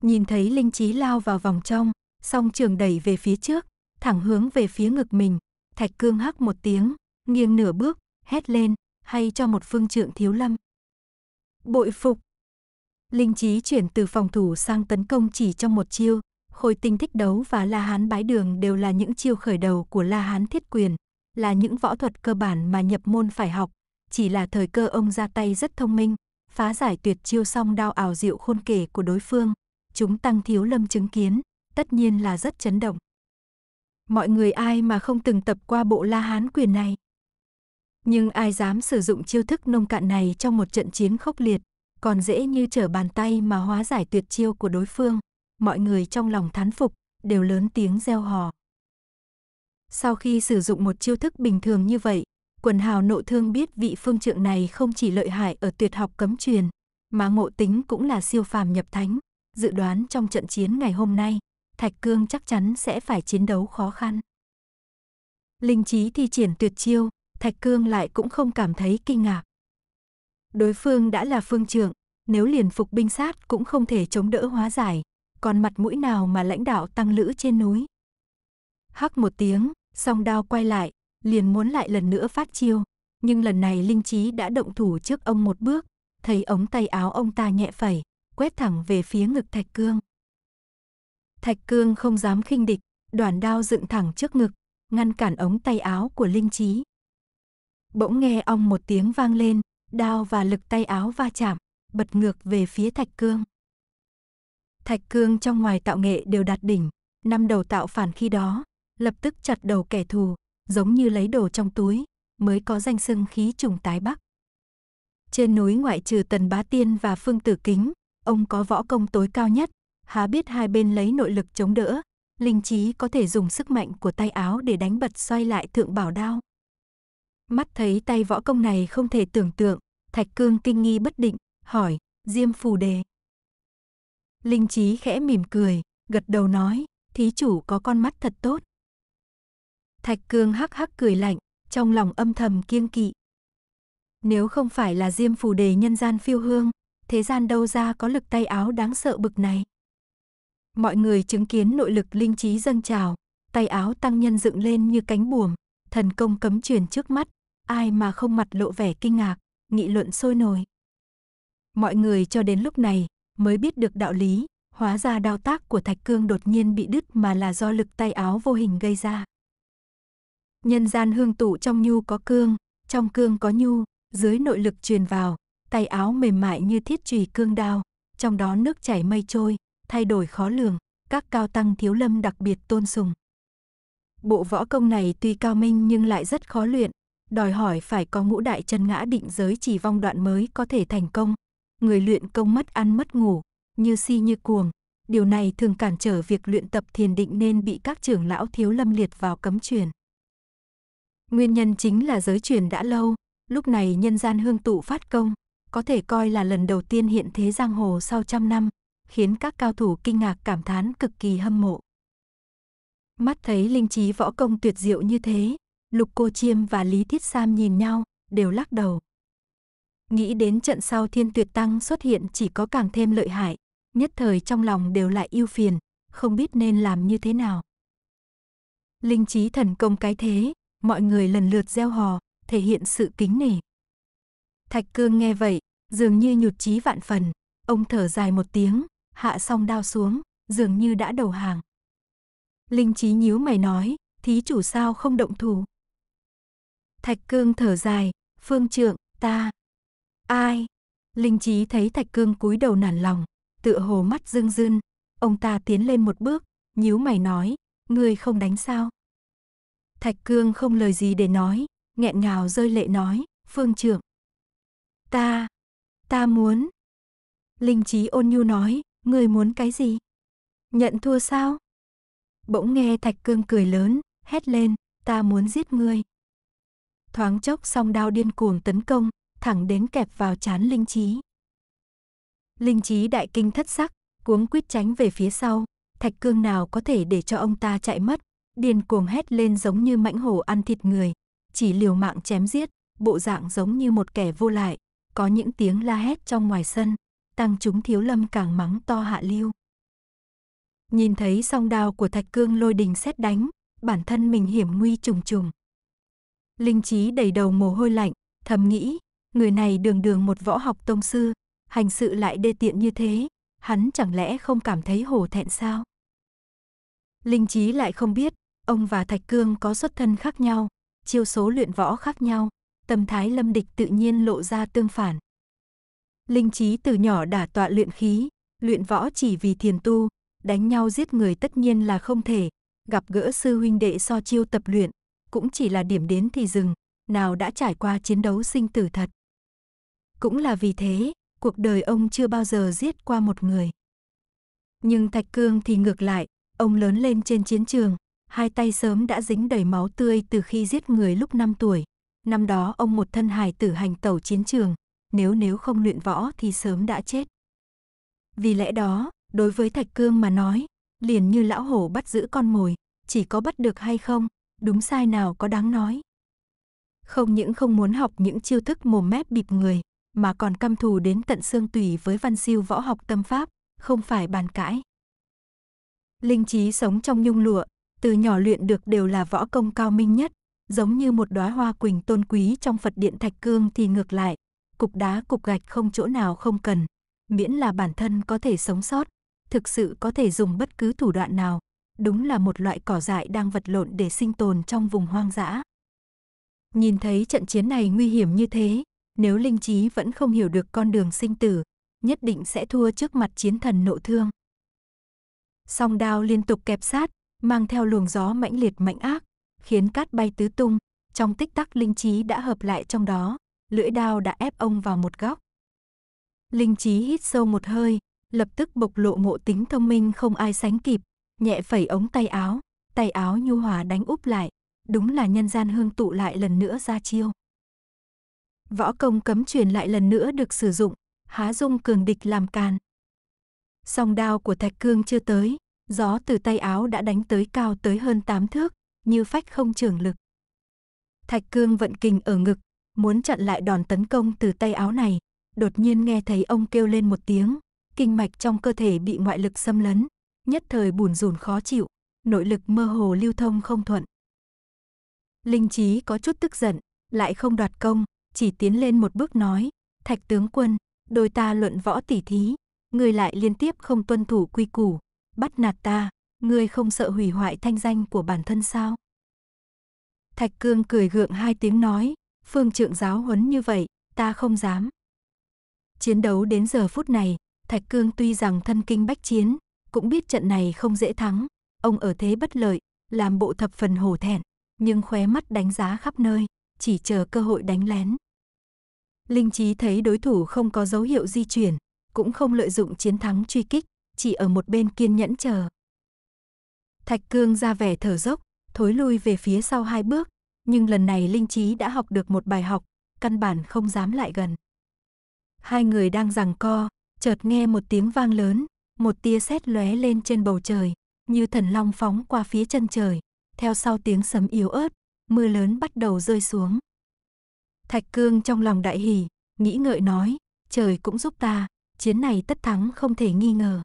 Nhìn thấy Linh Trí lao vào vòng trong, song trường đẩy về phía trước, thẳng hướng về phía ngực mình, Thạch Cương hắc một tiếng, nghiêng nửa bước, hét lên, hay cho một phương trượng Thiếu Lâm. Bội phục! Linh Trí chuyển từ phòng thủ sang tấn công chỉ trong một chiêu, khôi tinh thích đấu và La Hán Bái Đường đều là những chiêu khởi đầu của La Hán Thiết Quyền, là những võ thuật cơ bản mà nhập môn phải học, chỉ là thời cơ ông ra tay rất thông minh, phá giải tuyệt chiêu song đao ảo diệu khôn kể của đối phương, chúng tăng Thiếu Lâm chứng kiến, tất nhiên là rất chấn động. Mọi người ai mà không từng tập qua bộ La Hán Quyền này. Nhưng ai dám sử dụng chiêu thức nông cạn này trong một trận chiến khốc liệt, còn dễ như trở bàn tay mà hóa giải tuyệt chiêu của đối phương, mọi người trong lòng thán phục, đều lớn tiếng reo hò. Sau khi sử dụng một chiêu thức bình thường như vậy, quần hào nộ thương biết vị phương trượng này không chỉ lợi hại ở tuyệt học cấm truyền, mà ngộ tính cũng là siêu phàm nhập thánh, dự đoán trong trận chiến ngày hôm nay, Thạch Cương chắc chắn sẽ phải chiến đấu khó khăn. Linh Trí thi triển tuyệt chiêu, Thạch Cương lại cũng không cảm thấy kinh ngạc. Đối phương đã là phương trượng, nếu liền phục binh sát cũng không thể chống đỡ hóa giải, còn mặt mũi nào mà lãnh đạo tăng lữ trên núi. Hắc một tiếng, song đao quay lại, liền muốn lại lần nữa phát chiêu, nhưng lần này Linh Trí đã động thủ trước ông một bước, thấy ống tay áo ông ta nhẹ phẩy, quét thẳng về phía ngực Thạch Cương. Thạch Cương không dám khinh địch, đoản đao dựng thẳng trước ngực, ngăn cản ống tay áo của Linh Trí. Bỗng nghe ong một tiếng vang lên, đao và lực tay áo va chạm, bật ngược về phía Thạch Cương. Thạch Cương trong ngoài tạo nghệ đều đạt đỉnh, 5 đầu tạo phản khi đó, lập tức chặt đầu kẻ thù, giống như lấy đồ trong túi, mới có danh xưng khí trùng tái Bắc. Trên núi ngoại trừ Tần Bá Tiên và Phương Tử Kính, ông có võ công tối cao nhất, há biết hai bên lấy nội lực chống đỡ, Linh Trí có thể dùng sức mạnh của tay áo để đánh bật xoay lại Thượng Bảo Đao. Mắt thấy tay võ công này không thể tưởng tượng, Thạch Cương kinh nghi bất định, hỏi, Diêm phù đề. Linh Trí khẽ mỉm cười, gật đầu nói, thí chủ có con mắt thật tốt. Thạch Cương hắc hắc cười lạnh, trong lòng âm thầm kiêng kỵ. Nếu không phải là Diêm phù đề nhân gian phiêu hương, thế gian đâu ra có lực tay áo đáng sợ bực này. Mọi người chứng kiến nội lực Linh Trí dâng trào, tay áo tăng nhân dựng lên như cánh buồm, thần công cấm truyền trước mắt, ai mà không mặt lộ vẻ kinh ngạc, nghị luận sôi nổi. Mọi người cho đến lúc này mới biết được đạo lý, hóa ra đao tác của Thạch Cương đột nhiên bị đứt mà là do lực tay áo vô hình gây ra. Nhân gian hương tụ, trong nhu có cương, trong cương có nhu, dưới nội lực truyền vào, tay áo mềm mại như thiết chùy cương đao, trong đó nước chảy mây trôi, thay đổi khó lường, các cao tăng Thiếu Lâm đặc biệt tôn sùng. Bộ võ công này tuy cao minh nhưng lại rất khó luyện, đòi hỏi phải có ngũ đại chân ngã định giới chỉ vong đoạn mới có thể thành công. Người luyện công mất ăn mất ngủ, như si như cuồng, điều này thường cản trở việc luyện tập thiền định nên bị các trưởng lão Thiếu Lâm liệt vào cấm truyền. Nguyên nhân chính là giới truyền đã lâu, lúc này nhân gian hương tụ phát công, có thể coi là lần đầu tiên hiện thế giang hồ sau trăm năm, khiến các cao thủ kinh ngạc cảm thán cực kỳ hâm mộ. Mắt thấy Linh Trí võ công tuyệt diệu như thế, Lục Cô Chiêm và Lý Thiết Sam nhìn nhau, đều lắc đầu. Nghĩ đến trận sau Thiên Tuyệt Tăng xuất hiện chỉ có càng thêm lợi hại, nhất thời trong lòng đều lại ưu phiền, không biết nên làm như thế nào. Linh Trí thần công cái thế, mọi người lần lượt gieo hò, thể hiện sự kính nể. Thạch Cương nghe vậy, dường như nhụt chí vạn phần, ông thở dài một tiếng, hạ song đao xuống, dường như đã đầu hàng. Linh Trí nhíu mày nói, thí chủ sao không động thủ. Thạch Cương thở dài, phương trượng, ta. Ai? Linh Trí thấy Thạch Cương cúi đầu nản lòng, tựa hồ mắt rưng rưng, ông ta tiến lên một bước, nhíu mày nói, ngươi không đánh sao? Thạch Cương không lời gì để nói, nghẹn ngào rơi lệ nói, phương trượng. Ta muốn. Linh Trí ôn nhu nói, ngươi muốn cái gì? Nhận thua sao? Bỗng nghe Thạch Cương cười lớn, hét lên, ta muốn giết ngươi. Thoáng chốc song đao điên cuồng tấn công, thẳng đến kẹp vào trán Linh Trí. Linh Trí đại kinh thất sắc, cuống quýt tránh về phía sau, Thạch Cương nào có thể để cho ông ta chạy mất, điên cuồng hét lên giống như mãnh hổ ăn thịt người, chỉ liều mạng chém giết, bộ dạng giống như một kẻ vô lại, có những tiếng la hét trong ngoài sân, tăng chúng Thiếu Lâm càng mắng to hạ lưu. Nhìn thấy song đao của Thạch Cương lôi đình sét đánh, bản thân mình hiểm nguy trùng trùng. Linh Trí đầy đầu mồ hôi lạnh, thầm nghĩ, người này đường đường một võ học tông sư, hành sự lại đê tiện như thế, hắn chẳng lẽ không cảm thấy hổ thẹn sao? Linh Trí lại không biết, ông và Thạch Cương có xuất thân khác nhau, chiêu số luyện võ khác nhau, tâm thái lâm địch tự nhiên lộ ra tương phản. Linh Trí từ nhỏ đả tọa luyện khí, luyện võ chỉ vì thiền tu, đánh nhau giết người tất nhiên là không thể, gặp gỡ sư huynh đệ so chiêu tập luyện, cũng chỉ là điểm đến thì dừng, nào đã trải qua chiến đấu sinh tử thật. Cũng là vì thế, cuộc đời ông chưa bao giờ giết qua một người. Nhưng Thạch Cương thì ngược lại, ông lớn lên trên chiến trường, hai tay sớm đã dính đầy máu tươi từ khi giết người lúc 5 tuổi. Năm đó ông một thân hài tử hành tẩu chiến trường, nếu không luyện võ thì sớm đã chết. Vì lẽ đó, đối với Thạch Cương mà nói, liền như lão hổ bắt giữ con mồi, chỉ có bắt được hay không, đúng sai nào có đáng nói. Không những không muốn học những chiêu thức mồm mép bịp người, mà còn căm thù đến tận xương tủy với văn siêu võ học tâm pháp, không phải bàn cãi. Linh Trí sống trong nhung lụa, từ nhỏ luyện được đều là võ công cao minh nhất, giống như một đóa hoa quỳnh tôn quý trong Phật điện. Thạch Cương thì ngược lại, cục đá cục gạch không chỗ nào không cần, miễn là bản thân có thể sống sót, thực sự có thể dùng bất cứ thủ đoạn nào, đúng là một loại cỏ dại đang vật lộn để sinh tồn trong vùng hoang dã. Nhìn thấy trận chiến này nguy hiểm như thế, nếu Linh Trí vẫn không hiểu được con đường sinh tử, nhất định sẽ thua trước mặt chiến thần nộ thương. Song đao liên tục kẹp sát, mang theo luồng gió mãnh liệt mạnh ác, khiến cát bay tứ tung, Trong tích tắc linh trí đã hợp lại trong đó, lưỡi đao đã ép ông vào một góc. Linh trí hít sâu một hơi, lập tức bộc lộ ngộ tính thông minh không ai sánh kịp, nhẹ phẩy ống tay áo nhu hòa đánh úp lại, đúng là nhân gian hương tụ lại lần nữa ra chiêu. Võ công cấm truyền lại lần nữa được sử dụng, há dung cường địch làm càn. Song đao của Thạch Cương chưa tới, gió từ tay áo đã đánh tới cao tới hơn 8 thước, như phách không trường lực. Thạch Cương vận kình ở ngực, muốn chặn lại đòn tấn công từ tay áo này, đột nhiên nghe thấy ông kêu lên một tiếng, kinh mạch trong cơ thể bị ngoại lực xâm lấn, nhất thời bủn rủn khó chịu, nội lực mơ hồ lưu thông không thuận. Linh trí có chút tức giận, lại không đoạt công, chỉ tiến lên một bước nói, Thạch tướng quân, đôi ta luận võ tỉ thí, ngươi lại liên tiếp không tuân thủ quy củ, bắt nạt ta, ngươi không sợ hủy hoại thanh danh của bản thân sao? Thạch Cương cười gượng 2 tiếng nói, Phương trượng giáo huấn như vậy, ta không dám. Chiến đấu đến giờ phút này, Thạch Cương tuy rằng thân kinh bách chiến, cũng biết trận này không dễ thắng, ông ở thế bất lợi, làm bộ thập phần hổ thẹn, nhưng khóe mắt đánh giá khắp nơi, chỉ chờ cơ hội đánh lén. Linh trí thấy đối thủ không có dấu hiệu di chuyển, cũng không lợi dụng chiến thắng truy kích, chỉ ở một bên kiên nhẫn chờ. Thạch Cương ra vẻ thở dốc, thối lui về phía sau 2 bước, nhưng lần này linh trí đã học được một bài học, căn bản không dám lại gần. Hai người đang giằng co, chợt nghe một tiếng vang lớn, một tia sét lóe lên trên bầu trời, như thần long phóng qua phía chân trời, theo sau tiếng sấm yếu ớt, mưa lớn bắt đầu rơi xuống. Thạch Cương trong lòng đại hỉ, nghĩ ngợi nói, trời cũng giúp ta, chiến này tất thắng không thể nghi ngờ.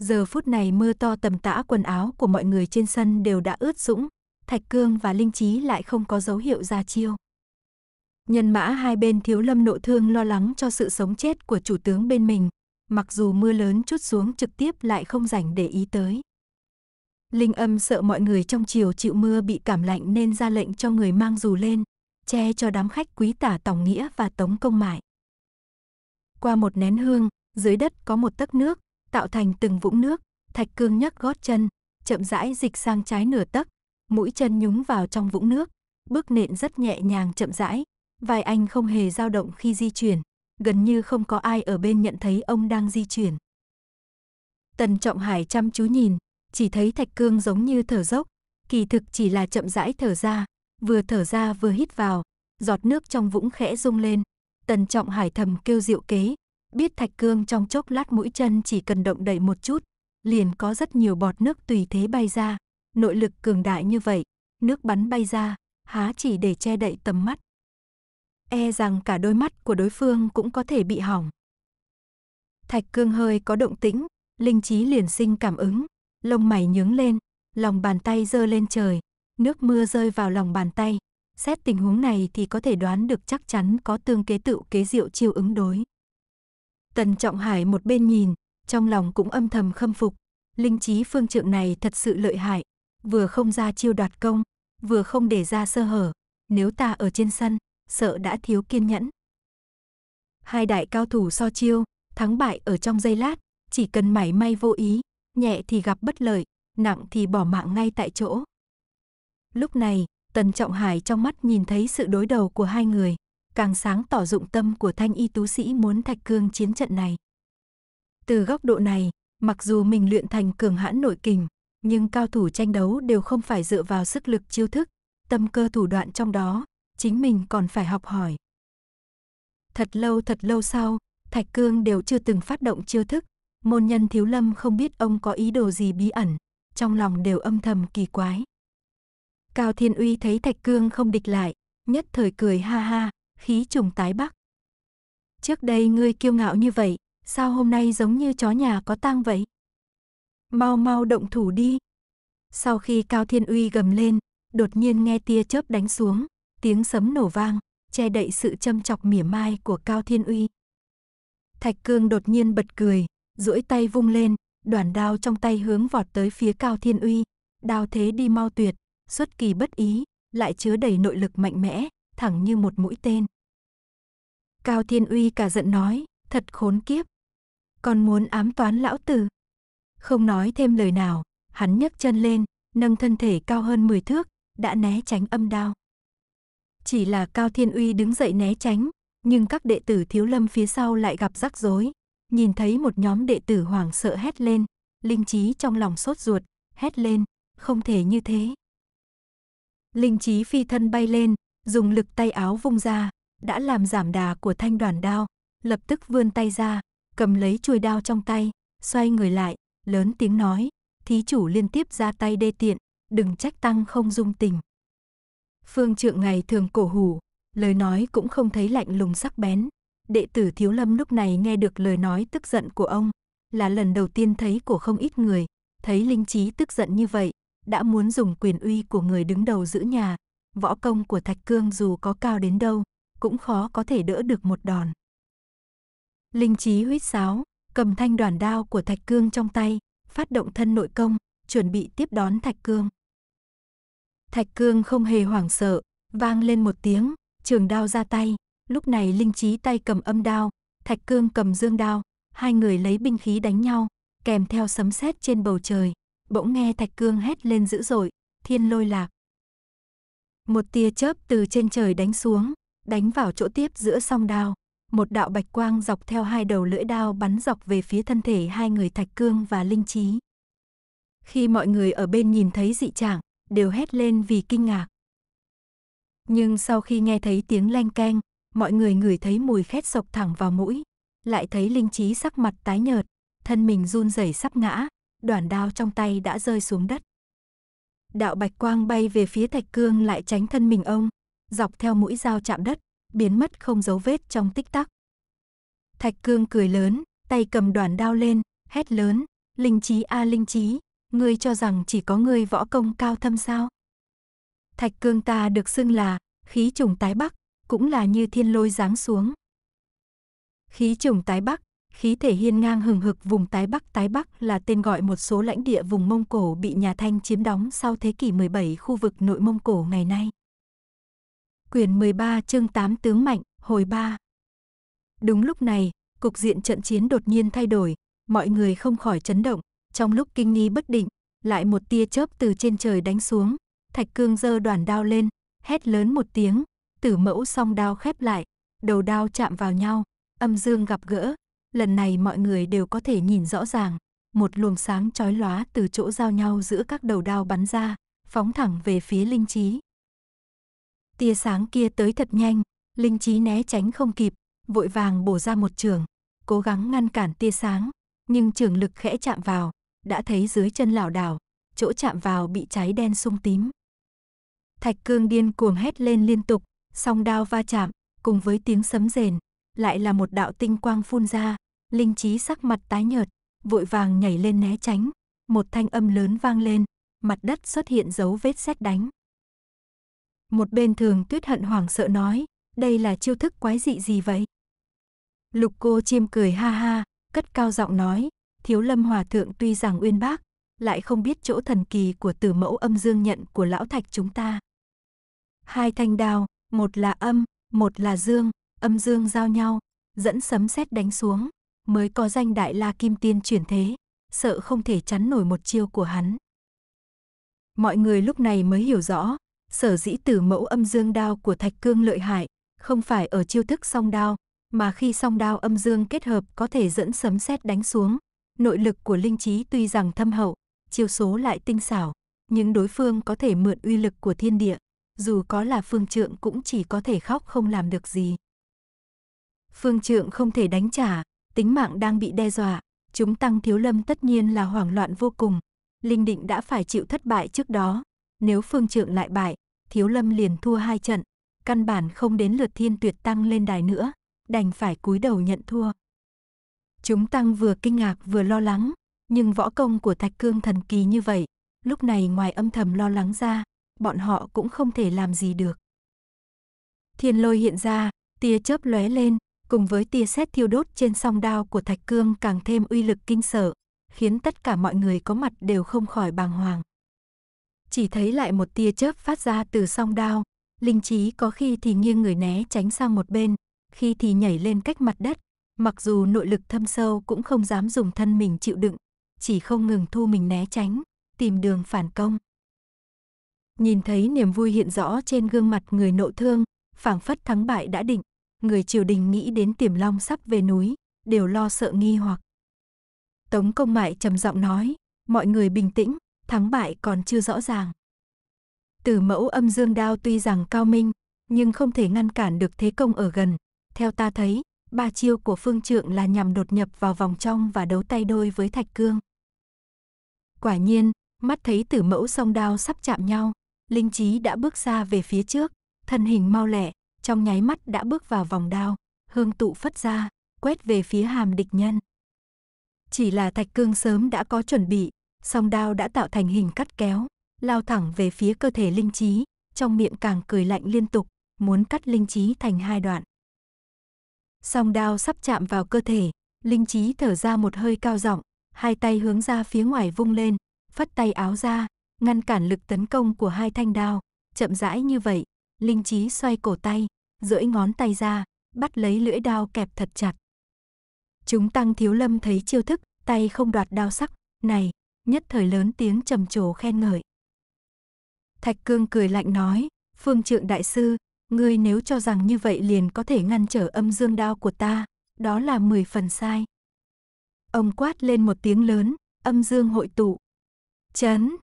Giờ phút này mưa to tầm tã, quần áo của mọi người trên sân đều đã ướt sũng, Thạch Cương và Linh Trí lại không có dấu hiệu ra chiêu. Nhân mã hai bên Thiếu Lâm nộ thương lo lắng cho sự sống chết của chủ tướng bên mình, mặc dù mưa lớn chút xuống trực tiếp lại không rảnh để ý tới. Linh Âm sợ mọi người trong triều chịu mưa bị cảm lạnh nên ra lệnh cho người mang dù lên, che cho đám khách quý Tả Tổng Nghĩa và Tống Công Mại. Qua một nén hương, dưới đất có một tấc nước, tạo thành từng vũng nước, Thạch Cương nhấc gót chân, chậm rãi dịch sang trái nửa tấc, mũi chân nhúng vào trong vũng nước, bước nện rất nhẹ nhàng chậm rãi, vai anh không hề dao động khi di chuyển, gần như không có ai ở bên nhận thấy ông đang di chuyển. Tần Trọng Hải chăm chú nhìn, chỉ thấy Thạch Cương giống như thở dốc, kỳ thực chỉ là chậm rãi thở ra vừa hít vào, giọt nước trong vũng khẽ rung lên, Tần Trọng Hải thầm kêu diệu kế. Biết Thạch Cương trong chốc lát mũi chân chỉ cần động đậy một chút, liền có rất nhiều bọt nước tùy thế bay ra, nội lực cường đại như vậy, nước bắn bay ra, há chỉ để che đậy tầm mắt. E rằng cả đôi mắt của đối phương cũng có thể bị hỏng. Thạch Cương hơi có động tĩnh, linh trí liền sinh cảm ứng, lông mày nhướng lên, lòng bàn tay giơ lên trời, nước mưa rơi vào lòng bàn tay, xét tình huống này thì có thể đoán được chắc chắn có tương kế tựu kế diệu chiêu ứng đối. Tần Trọng Hải một bên nhìn, trong lòng cũng âm thầm khâm phục, linh trí phương trượng này thật sự lợi hại, vừa không ra chiêu đoạt công, vừa không để ra sơ hở, nếu ta ở trên sân, sợ đã thiếu kiên nhẫn. Hai đại cao thủ so chiêu, thắng bại ở trong giây lát, chỉ cần mảy may vô ý, nhẹ thì gặp bất lợi, nặng thì bỏ mạng ngay tại chỗ. Lúc này, Tần Trọng Hải trong mắt nhìn thấy sự đối đầu của hai người, càng sáng tỏ dụng tâm của Thanh Y Tú Sĩ muốn Thạch Cương chiến trận này. Từ góc độ này, mặc dù mình luyện thành cường hãn nội kình, nhưng cao thủ tranh đấu đều không phải dựa vào sức lực chiêu thức, tâm cơ thủ đoạn trong đó, chính mình còn phải học hỏi. Thật lâu sau, Thạch Cương đều chưa từng phát động chiêu thức, môn nhân Thiếu Lâm không biết ông có ý đồ gì bí ẩn, trong lòng đều âm thầm kỳ quái. Cao Thiên Uy thấy Thạch Cương không địch lại, nhất thời cười ha ha, khí trùng tái bắc. Trước đây ngươi kiêu ngạo như vậy, sao hôm nay giống như chó nhà có tang vậy? Mau mau động thủ đi. Sau khi Cao Thiên Uy gầm lên, đột nhiên nghe tia chớp đánh xuống, tiếng sấm nổ vang, che đậy sự châm chọc mỉa mai của Cao Thiên Uy. Thạch Cương đột nhiên bật cười, duỗi tay vung lên, đoản đao trong tay hướng vọt tới phía Cao Thiên Uy, đao thế đi mau tuyệt, xuất kỳ bất ý, lại chứa đầy nội lực mạnh mẽ, thẳng như một mũi tên. Cao Thiên Uy cả giận nói, thật khốn kiếp. Còn muốn ám toán lão tử. Không nói thêm lời nào, hắn nhấc chân lên, nâng thân thể cao hơn 10 thước, đã né tránh âm đao. Chỉ là Cao Thiên Uy đứng dậy né tránh, nhưng các đệ tử Thiếu Lâm phía sau lại gặp rắc rối. Nhìn thấy một nhóm đệ tử hoảng sợ hét lên, Linh Trí trong lòng sốt ruột, hét lên, không thể như thế. Linh Trí phi thân bay lên, dùng lực tay áo vung ra, đã làm giảm đà của thanh đoàn đao, lập tức vươn tay ra, cầm lấy chuôi đao trong tay, xoay người lại, lớn tiếng nói, thí chủ liên tiếp ra tay đê tiện, đừng trách tăng không dung tình. Phương Trượng ngày thường cổ hủ, lời nói cũng không thấy lạnh lùng sắc bén. Đệ tử Thiếu Lâm lúc này nghe được lời nói tức giận của ông, là lần đầu tiên thấy của không ít người, thấy Linh Trí tức giận như vậy, đã muốn dùng quyền uy của người đứng đầu giữ nhà. Võ công của Thạch Cương dù có cao đến đâu, cũng khó có thể đỡ được một đòn. Linh Trí huýt sáo, cầm thanh đoản đao của Thạch Cương trong tay, phát động thân nội công, chuẩn bị tiếp đón Thạch Cương. Thạch Cương không hề hoảng sợ, vang lên một tiếng, trường đao ra tay. Lúc này Linh Trí tay cầm âm đao, Thạch Cương cầm dương đao, hai người lấy binh khí đánh nhau, kèm theo sấm sét trên bầu trời. Bỗng nghe Thạch Cương hét lên dữ dội, thiên lôi lạc. Một tia chớp từ trên trời đánh xuống, đánh vào chỗ tiếp giữa song đao. Một đạo bạch quang dọc theo hai đầu lưỡi đao bắn dọc về phía thân thể hai người Thạch Cương và Linh Trí. Khi mọi người ở bên nhìn thấy dị trạng, đều hét lên vì kinh ngạc. Nhưng sau khi nghe thấy tiếng leng keng, mọi người ngửi thấy mùi khét sộc thẳng vào mũi, lại thấy Linh Trí sắc mặt tái nhợt, thân mình run rẩy sắp ngã, đoản đao trong tay đã rơi xuống đất. Đạo bạch quang bay về phía Thạch Cương lại tránh thân mình ông, dọc theo mũi dao chạm đất, biến mất không dấu vết trong tích tắc. Thạch Cương cười lớn, tay cầm đoản đao lên, hét lớn, Linh Trí a Linh Trí, ngươi cho rằng chỉ có ngươi võ công cao thâm sao? Thạch Cương ta được xưng là khí trùng tái bắc, cũng là như thiên lôi giáng xuống. Khí trùng tái bắc, khí thể hiên ngang hừng hực vùng tái bắc. Tái bắc là tên gọi một số lãnh địa vùng Mông Cổ bị nhà Thanh chiếm đóng sau thế kỷ 17, khu vực nội Mông Cổ ngày nay. Quyển 13 chương 8 tướng mạnh, hồi 3. Đúng lúc này, cục diện trận chiến đột nhiên thay đổi, mọi người không khỏi chấn động, trong lúc kinh nghi bất định, lại một tia chớp từ trên trời đánh xuống, Thạch Cương giơ đoản đao lên, hét lớn một tiếng, tử mẫu song đao khép lại, đầu đao chạm vào nhau, âm dương gặp gỡ, lần này mọi người đều có thể nhìn rõ ràng, một luồng sáng chói lóa từ chỗ giao nhau giữa các đầu đao bắn ra, phóng thẳng về phía Linh Trí. Tia sáng kia tới thật nhanh, Linh Trí né tránh không kịp, vội vàng bổ ra một chưởng, cố gắng ngăn cản tia sáng, nhưng chưởng lực khẽ chạm vào, đã thấy dưới chân lảo đảo, chỗ chạm vào bị cháy đen sum tím. Thạch Cương điên cuồng hét lên liên tục, song đao va chạm, cùng với tiếng sấm rền, lại là một đạo tinh quang phun ra, Linh Trí sắc mặt tái nhợt, vội vàng nhảy lên né tránh, một thanh âm lớn vang lên, mặt đất xuất hiện dấu vết sét đánh. Một bên Thường Tuyết Hận hoảng sợ nói, đây là chiêu thức quái dị gì vậy? Lục Cô Chiêm cười ha ha, cất cao giọng nói, Thiếu Lâm hòa thượng tuy rằng uyên bác, lại không biết chỗ thần kỳ của tử mẫu âm dương nhận của lão Thạch chúng ta. Hai thanh đao, một là âm, một là dương, âm dương giao nhau, dẫn sấm sét đánh xuống, mới có danh đại la kim tiên chuyển thế, sợ không thể chắn nổi một chiêu của hắn. Mọi người lúc này mới hiểu rõ, sở dĩ tử mẫu âm dương đao của Thạch Cương lợi hại, không phải ở chiêu thức song đao, mà khi song đao âm dương kết hợp có thể dẫn sấm sét đánh xuống. Nội lực của Linh Trí tuy rằng thâm hậu, chiêu số lại tinh xảo, nhưng đối phương có thể mượn uy lực của thiên địa, dù có là Phương Trượng cũng chỉ có thể khóc không làm được gì. Phương Trượng không thể đánh trả, tính mạng đang bị đe dọa, chúng tăng Thiếu Lâm tất nhiên là hoảng loạn vô cùng. Linh Định đã phải chịu thất bại trước đó, nếu Phương Trượng lại bại, Thiếu Lâm liền thua hai trận, căn bản không đến lượt Thiên Tuyệt Tăng lên đài nữa, đành phải cúi đầu nhận thua. Chúng tăng vừa kinh ngạc vừa lo lắng, nhưng võ công của Thạch Cương thần kỳ như vậy, lúc này ngoài âm thầm lo lắng ra, bọn họ cũng không thể làm gì được. Thiên lôi hiện ra, tia chớp lóe lên, cùng với tia sét thiêu đốt trên song đao của Thạch Cương càng thêm uy lực kinh sợ, khiến tất cả mọi người có mặt đều không khỏi bàng hoàng. Chỉ thấy lại một tia chớp phát ra từ song đao, Linh Trí có khi thì nghiêng người né tránh sang một bên, khi thì nhảy lên cách mặt đất. Mặc dù nội lực thâm sâu cũng không dám dùng thân mình chịu đựng, chỉ không ngừng thu mình né tránh, tìm đường phản công. Nhìn thấy niềm vui hiện rõ trên gương mặt người nộ thương, phảng phất thắng bại đã định, người triều đình nghĩ đến Tiềm Long sắp về núi, đều lo sợ nghi hoặc. Tống Công Mại trầm giọng nói, mọi người bình tĩnh, thắng bại còn chưa rõ ràng. Tử mẫu âm dương đao tuy rằng cao minh, nhưng không thể ngăn cản được thế công ở gần. Theo ta thấy, ba chiêu của Phương Trượng là nhằm đột nhập vào vòng trong và đấu tay đôi với Thạch Cương. Quả nhiên, mắt thấy tử mẫu song đao sắp chạm nhau, Linh Trí đã bước ra về phía trước, thân hình mau lẹ, trong nháy mắt đã bước vào vòng đao, hương tụ phất ra, quét về phía hàm địch nhân. Chỉ là Thạch Cương sớm đã có chuẩn bị, song đao đã tạo thành hình cắt kéo, lao thẳng về phía cơ thể Linh Trí, trong miệng càng cười lạnh liên tục, muốn cắt Linh Trí thành hai đoạn. Song đao sắp chạm vào cơ thể, Linh Trí thở ra một hơi cao giọng, hai tay hướng ra phía ngoài vung lên, phất tay áo ra, ngăn cản lực tấn công của hai thanh đao. Chậm rãi như vậy, Linh Trí xoay cổ tay, duỗi ngón tay ra, bắt lấy lưỡi đao kẹp thật chặt. Chúng tăng Thiếu Lâm thấy chiêu thức, tay không đoạt đao sắc, này, nhất thời lớn tiếng trầm trồ khen ngợi. Thạch Cương cười lạnh nói, Phương Trượng đại sư, ngươi nếu cho rằng như vậy liền có thể ngăn trở âm dương đao của ta, đó là 10 phần sai. Ông quát lên một tiếng lớn, âm dương hội tụ. Chấn!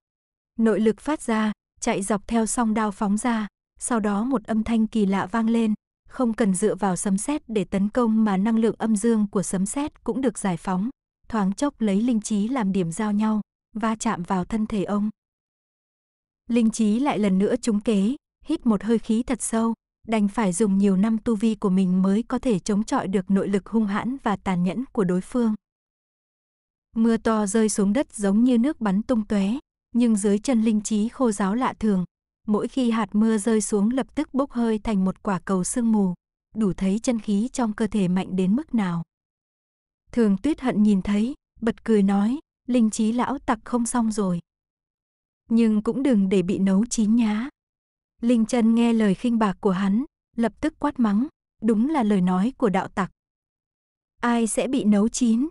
Nội lực phát ra, chạy dọc theo song đao phóng ra, sau đó một âm thanh kỳ lạ vang lên, không cần dựa vào sấm sét để tấn công mà năng lượng âm dương của sấm sét cũng được giải phóng, thoáng chốc lấy Linh Trí làm điểm giao nhau, va chạm vào thân thể ông. Linh Trí lại lần nữa trúng kế, hít một hơi khí thật sâu, đành phải dùng nhiều năm tu vi của mình mới có thể chống chọi được nội lực hung hãn và tàn nhẫn của đối phương. Mưa to rơi xuống đất giống như nước bắn tung tóe, nhưng dưới chân Linh Trí khô ráo lạ thường, mỗi khi hạt mưa rơi xuống lập tức bốc hơi thành một quả cầu sương mù, đủ thấy chân khí trong cơ thể mạnh đến mức nào. Thường Tuyết Hận nhìn thấy, bật cười nói, Linh Trí lão tặc không xong rồi. Nhưng cũng đừng để bị nấu chín nhá. Linh Chân nghe lời khinh bạc của hắn, lập tức quát mắng, đúng là lời nói của đạo tặc. Ai sẽ bị nấu chín?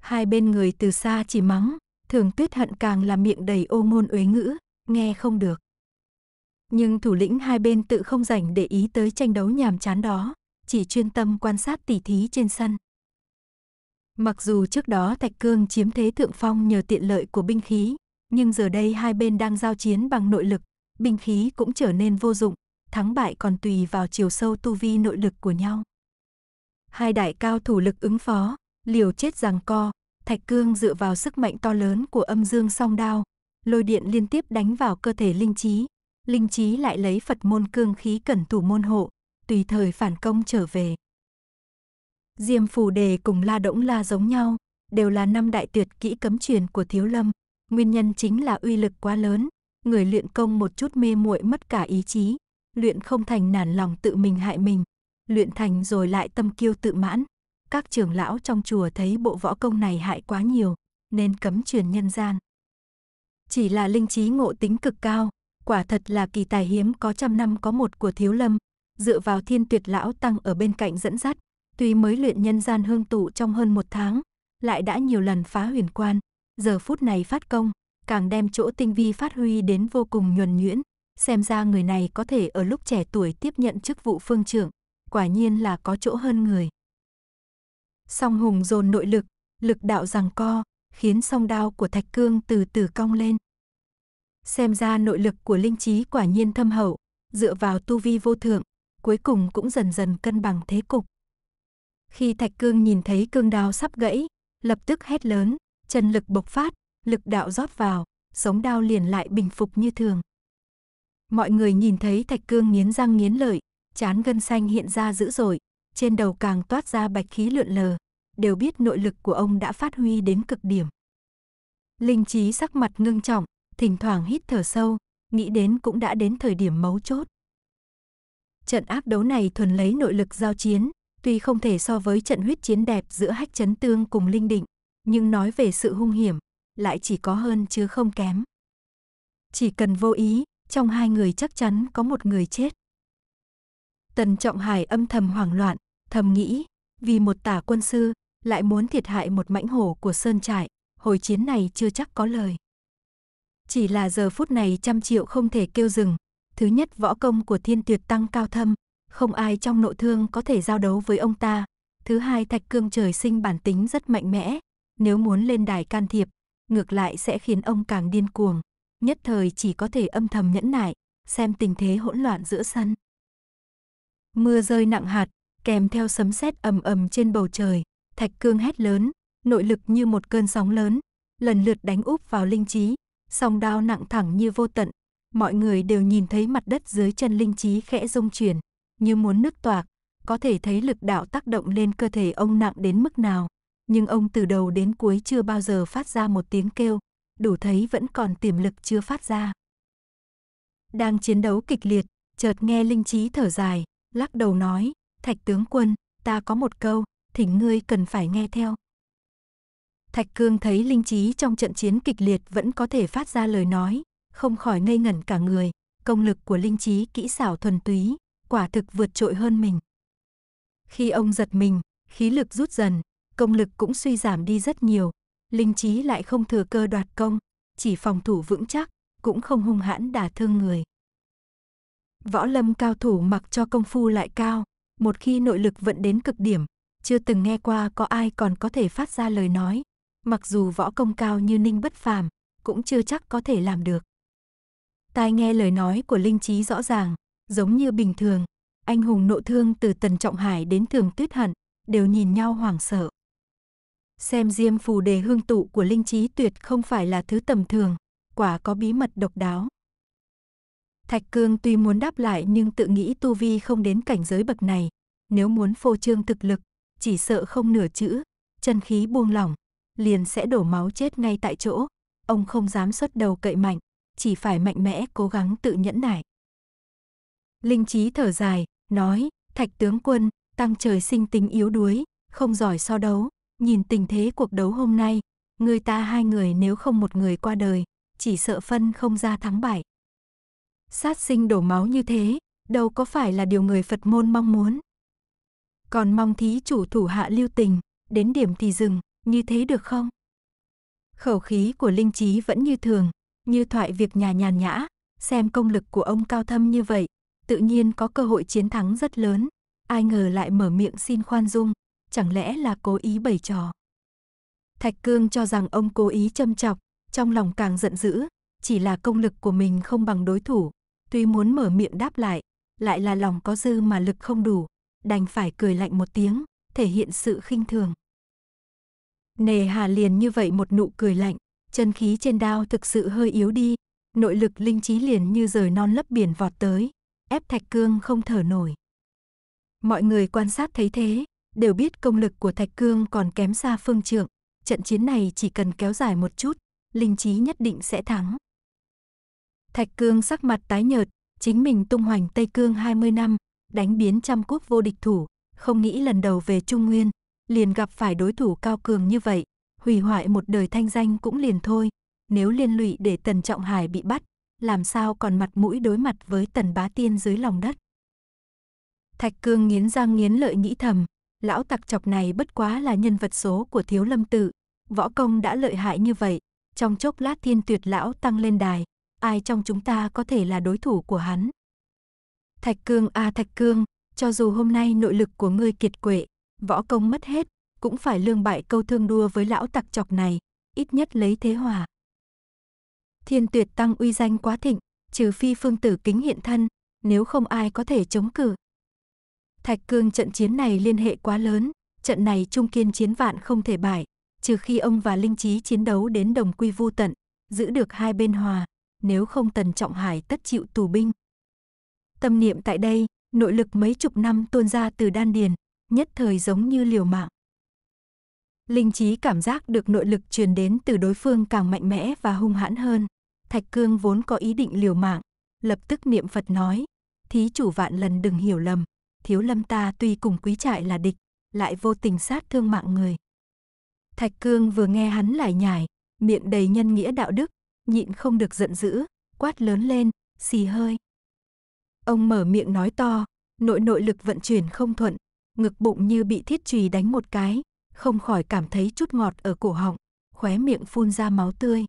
Hai bên người từ xa chỉ mắng, Thường Tuyết Hận càng là miệng đầy ô ngôn uế ngữ, nghe không được. Nhưng thủ lĩnh hai bên tự không rảnh để ý tới tranh đấu nhàm chán đó, chỉ chuyên tâm quan sát tỉ thí trên sân. Mặc dù trước đó Thạch Cương chiếm thế thượng phong nhờ tiện lợi của binh khí, nhưng giờ đây hai bên đang giao chiến bằng nội lực, binh khí cũng trở nên vô dụng, thắng bại còn tùy vào chiều sâu tu vi nội lực của nhau. Hai đại cao thủ lực ứng phó, liều chết giằng co, Thạch Cương dựa vào sức mạnh to lớn của âm dương song đao, lôi điện liên tiếp đánh vào cơ thể Linh Trí. Linh Trí lại lấy Phật môn cương khí cẩn thủ môn hộ, tùy thời phản công trở về. Diêm phù đề cùng La Đỗng La giống nhau, đều là năm đại tuyệt kỹ cấm truyền của Thiếu Lâm, nguyên nhân chính là uy lực quá lớn, người luyện công một chút mê muội mất cả ý chí, luyện không thành nản lòng tự mình hại mình, luyện thành rồi lại tâm kiêu tự mãn. Các trưởng lão trong chùa thấy bộ võ công này hại quá nhiều, nên cấm truyền nhân gian. Chỉ là Linh Trí ngộ tính cực cao, quả thật là kỳ tài hiếm có, trăm năm có một của Thiếu Lâm, dựa vào Thiên Tuyệt lão tăng ở bên cạnh dẫn dắt, tuy mới luyện nhân gian hương tụ trong hơn một tháng, lại đã nhiều lần phá huyền quan, giờ phút này phát công, càng đem chỗ tinh vi phát huy đến vô cùng nhuần nhuyễn, xem ra người này có thể ở lúc trẻ tuổi tiếp nhận chức vụ phương trưởng, quả nhiên là có chỗ hơn người. Song hùng dồn nội lực, lực đạo giằng co, khiến song đao của Thạch Cương từ từ cong lên. Xem ra nội lực của Linh Trí quả nhiên thâm hậu, dựa vào tu vi vô thượng, cuối cùng cũng dần dần cân bằng thế cục. Khi Thạch Cương nhìn thấy cương đao sắp gãy, lập tức hét lớn, chân lực bộc phát, lực đạo rót vào, sống đao liền lại bình phục như thường. Mọi người nhìn thấy Thạch Cương nghiến răng nghiến lợi, trán gân xanh hiện ra dữ dội, trên đầu càng toát ra bạch khí lượn lờ, đều biết nội lực của ông đã phát huy đến cực điểm. Linh Trí sắc mặt ngưng trọng, thỉnh thoảng hít thở sâu, nghĩ đến cũng đã đến thời điểm mấu chốt. Trận ác đấu này thuần lấy nội lực giao chiến, tuy không thể so với trận huyết chiến đẹp giữa Hách Chấn Tương cùng Linh Định, nhưng nói về sự hung hiểm, lại chỉ có hơn chứ không kém. Chỉ cần vô ý, trong hai người chắc chắn có một người chết. Tần Trọng Hải âm thầm hoảng loạn, thầm nghĩ, vì một Tả quân sư, lại muốn thiệt hại một mãnh hổ của sơn trại, hồi chiến này chưa chắc có lời. Chỉ là giờ phút này trăm triệu không thể kêu dừng. Thứ nhất, võ công của Thiên Tuyệt Tăng cao thâm, không ai trong nội thương có thể giao đấu với ông ta. Thứ hai, Thạch Cương trời sinh bản tính rất mạnh mẽ, nếu muốn lên đài can thiệp, ngược lại sẽ khiến ông càng điên cuồng. Nhất thời chỉ có thể âm thầm nhẫn nại, xem tình thế hỗn loạn giữa sân. Mưa rơi nặng hạt, kèm theo sấm sét ầm ầm trên bầu trời. Thạch Cương hét lớn, nội lực như một cơn sóng lớn, lần lượt đánh úp vào Linh Trí, song đao nặng thẳng như vô tận. Mọi người đều nhìn thấy mặt đất dưới chân Linh Trí khẽ rung chuyển, như muốn nứt toạc, có thể thấy lực đạo tác động lên cơ thể ông nặng đến mức nào. Nhưng ông từ đầu đến cuối chưa bao giờ phát ra một tiếng kêu, đủ thấy vẫn còn tiềm lực chưa phát ra. Đang chiến đấu kịch liệt, chợt nghe Linh Trí thở dài, lắc đầu nói, Thạch tướng quân, ta có một câu, thỉnh ngươi cần phải nghe theo. Thạch Cương thấy Linh Trí trong trận chiến kịch liệt vẫn có thể phát ra lời nói, không khỏi ngây ngẩn cả người, công lực của Linh Trí kỹ xảo thuần túy, quả thực vượt trội hơn mình. Khi ông giật mình, khí lực rút dần, công lực cũng suy giảm đi rất nhiều, Linh Trí lại không thừa cơ đoạt công, chỉ phòng thủ vững chắc, cũng không hung hãn đả thương người. Võ lâm cao thủ mặc cho công phu lại cao, một khi nội lực vận đến cực điểm, chưa từng nghe qua có ai còn có thể phát ra lời nói, mặc dù võ công cao như Ninh Bất Phàm, cũng chưa chắc có thể làm được. Tai nghe lời nói của Linh Trí rõ ràng, giống như bình thường, anh hùng nội thương từ Tần Trọng Hải đến Thường Tuyết Hận, đều nhìn nhau hoảng sợ. Xem diêm phù đề hương tụ của Linh Trí tuyệt không phải là thứ tầm thường, quả có bí mật độc đáo. Thạch Cương tuy muốn đáp lại nhưng tự nghĩ tu vi không đến cảnh giới bậc này, nếu muốn phô trương thực lực, chỉ sợ không nửa chữ, chân khí buông lỏng, liền sẽ đổ máu chết ngay tại chỗ. Ông không dám xuất đầu cậy mạnh, chỉ phải mạnh mẽ cố gắng tự nhẫn nại. Linh Trí thở dài, nói, Thạch tướng quân, tăng trời sinh tính yếu đuối, không giỏi so đấu, nhìn tình thế cuộc đấu hôm nay, người ta hai người nếu không một người qua đời, chỉ sợ phân không ra thắng bại. Sát sinh đổ máu như thế, đâu có phải là điều người Phật môn mong muốn. Còn mong thí chủ thủ hạ lưu tình, đến điểm thì dừng, như thế được không? Khẩu khí của Linh Trí vẫn như thường, như thoại việc nhà nhàn nhã, xem công lực của ông cao thâm như vậy, tự nhiên có cơ hội chiến thắng rất lớn, ai ngờ lại mở miệng xin khoan dung, chẳng lẽ là cố ý bày trò. Thạch Cương cho rằng ông cố ý châm chọc, trong lòng càng giận dữ, chỉ là công lực của mình không bằng đối thủ, tuy muốn mở miệng đáp lại là lòng có dư mà lực không đủ, đành phải cười lạnh một tiếng, thể hiện sự khinh thường. Nề hà liền như vậy một nụ cười lạnh, chân khí trên đao thực sự hơi yếu đi, nội lực Linh Trí liền như rời non lấp biển vọt tới, ép Thạch Cương không thở nổi. Mọi người quan sát thấy thế, đều biết công lực của Thạch Cương còn kém xa Phương Trượng, trận chiến này chỉ cần kéo dài một chút, Linh Trí nhất định sẽ thắng. Thạch Cương sắc mặt tái nhợt, chính mình tung hoành Tây Cương 20 năm, đánh biến trăm quốc vô địch thủ, không nghĩ lần đầu về Trung Nguyên, liền gặp phải đối thủ cao cường như vậy, hủy hoại một đời thanh danh cũng liền thôi, nếu liên lụy để Tần Trọng Hải bị bắt, làm sao còn mặt mũi đối mặt với Tần Bá Tiên dưới lòng đất. Thạch Cương nghiến răng nghiến lợi nghĩ thầm, lão tặc chọc này bất quá là nhân vật số của Thiếu Lâm tự, võ công đã lợi hại như vậy, trong chốc lát Thiên Tuyệt lão tăng lên đài, ai trong chúng ta có thể là đối thủ của hắn. Thạch Cương à Thạch Cương, cho dù hôm nay nội lực của ngươi kiệt quệ, võ công mất hết, cũng phải lương bại câu thương đua với lão tặc chọc này, ít nhất lấy thế hòa. Thiên Tuyệt Tăng uy danh quá thịnh, trừ phi Phương Tử Kính hiện thân, nếu không ai có thể chống cự. Thạch Cương trận chiến này liên hệ quá lớn, trận này trung kiên chiến vạn không thể bại, trừ khi ông và Linh Trí chiến đấu đến đồng quy vu tận, giữ được hai bên hòa, nếu không Tần Trọng Hải tất chịu tù binh. Tâm niệm tại đây, nội lực mấy chục năm tuôn ra từ đan điền, nhất thời giống như liều mạng. Linh Trí cảm giác được nội lực truyền đến từ đối phương càng mạnh mẽ và hung hãn hơn. Thạch Cương vốn có ý định liều mạng, lập tức niệm Phật nói, thí chủ vạn lần đừng hiểu lầm, Thiếu Lâm ta tuy cùng quý trại là địch, lại vô tình sát thương mạng người. Thạch Cương vừa nghe hắn lải nhải, miệng đầy nhân nghĩa đạo đức, nhịn không được giận dữ, quát lớn lên, xì hơi. Ông mở miệng nói to, nội lực vận chuyển không thuận, ngực bụng như bị thiết chùy đánh một cái, không khỏi cảm thấy chút ngọt ở cổ họng, khóe miệng phun ra máu tươi.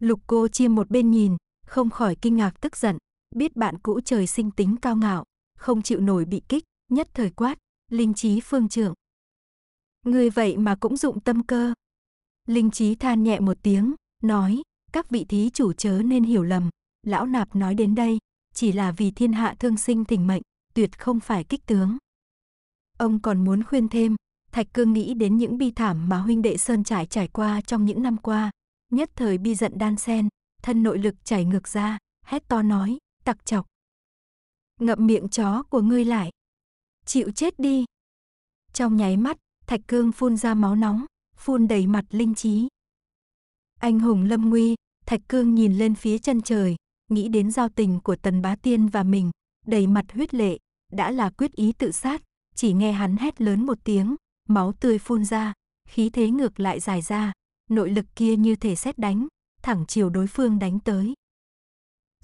Lục Cô Chiêm một bên nhìn, không khỏi kinh ngạc tức giận, biết bạn cũ trời sinh tính cao ngạo, không chịu nổi bị kích, nhất thời quát, Linh Trí Phương Trượng. Người vậy mà cũng dụng tâm cơ. Linh Trí than nhẹ một tiếng, nói, các vị thí chủ chớ nên hiểu lầm, lão nạp nói đến đây, chỉ là vì thiên hạ thương sinh thỉnh mệnh, tuyệt không phải kích tướng. Ông còn muốn khuyên thêm, Thạch Cương nghĩ đến những bi thảm mà huynh đệ Sơn Trải trải qua trong những năm qua, nhất thời bi giận đan sen, thân nội lực chảy ngược ra, hét to nói, tặc chọc. Ngậm miệng chó của ngươi lại. Chịu chết đi. Trong nháy mắt, Thạch Cương phun ra máu nóng, phun đầy mặt Linh Trí. Anh hùng lâm nguy, Thạch Cương nhìn lên phía chân trời, nghĩ đến giao tình của Tần Bá Tiên và mình, đầy mặt huyết lệ, đã là quyết ý tự sát, chỉ nghe hắn hét lớn một tiếng, máu tươi phun ra, khí thế ngược lại dài ra, nội lực kia như thể sét đánh, thẳng chiều đối phương đánh tới.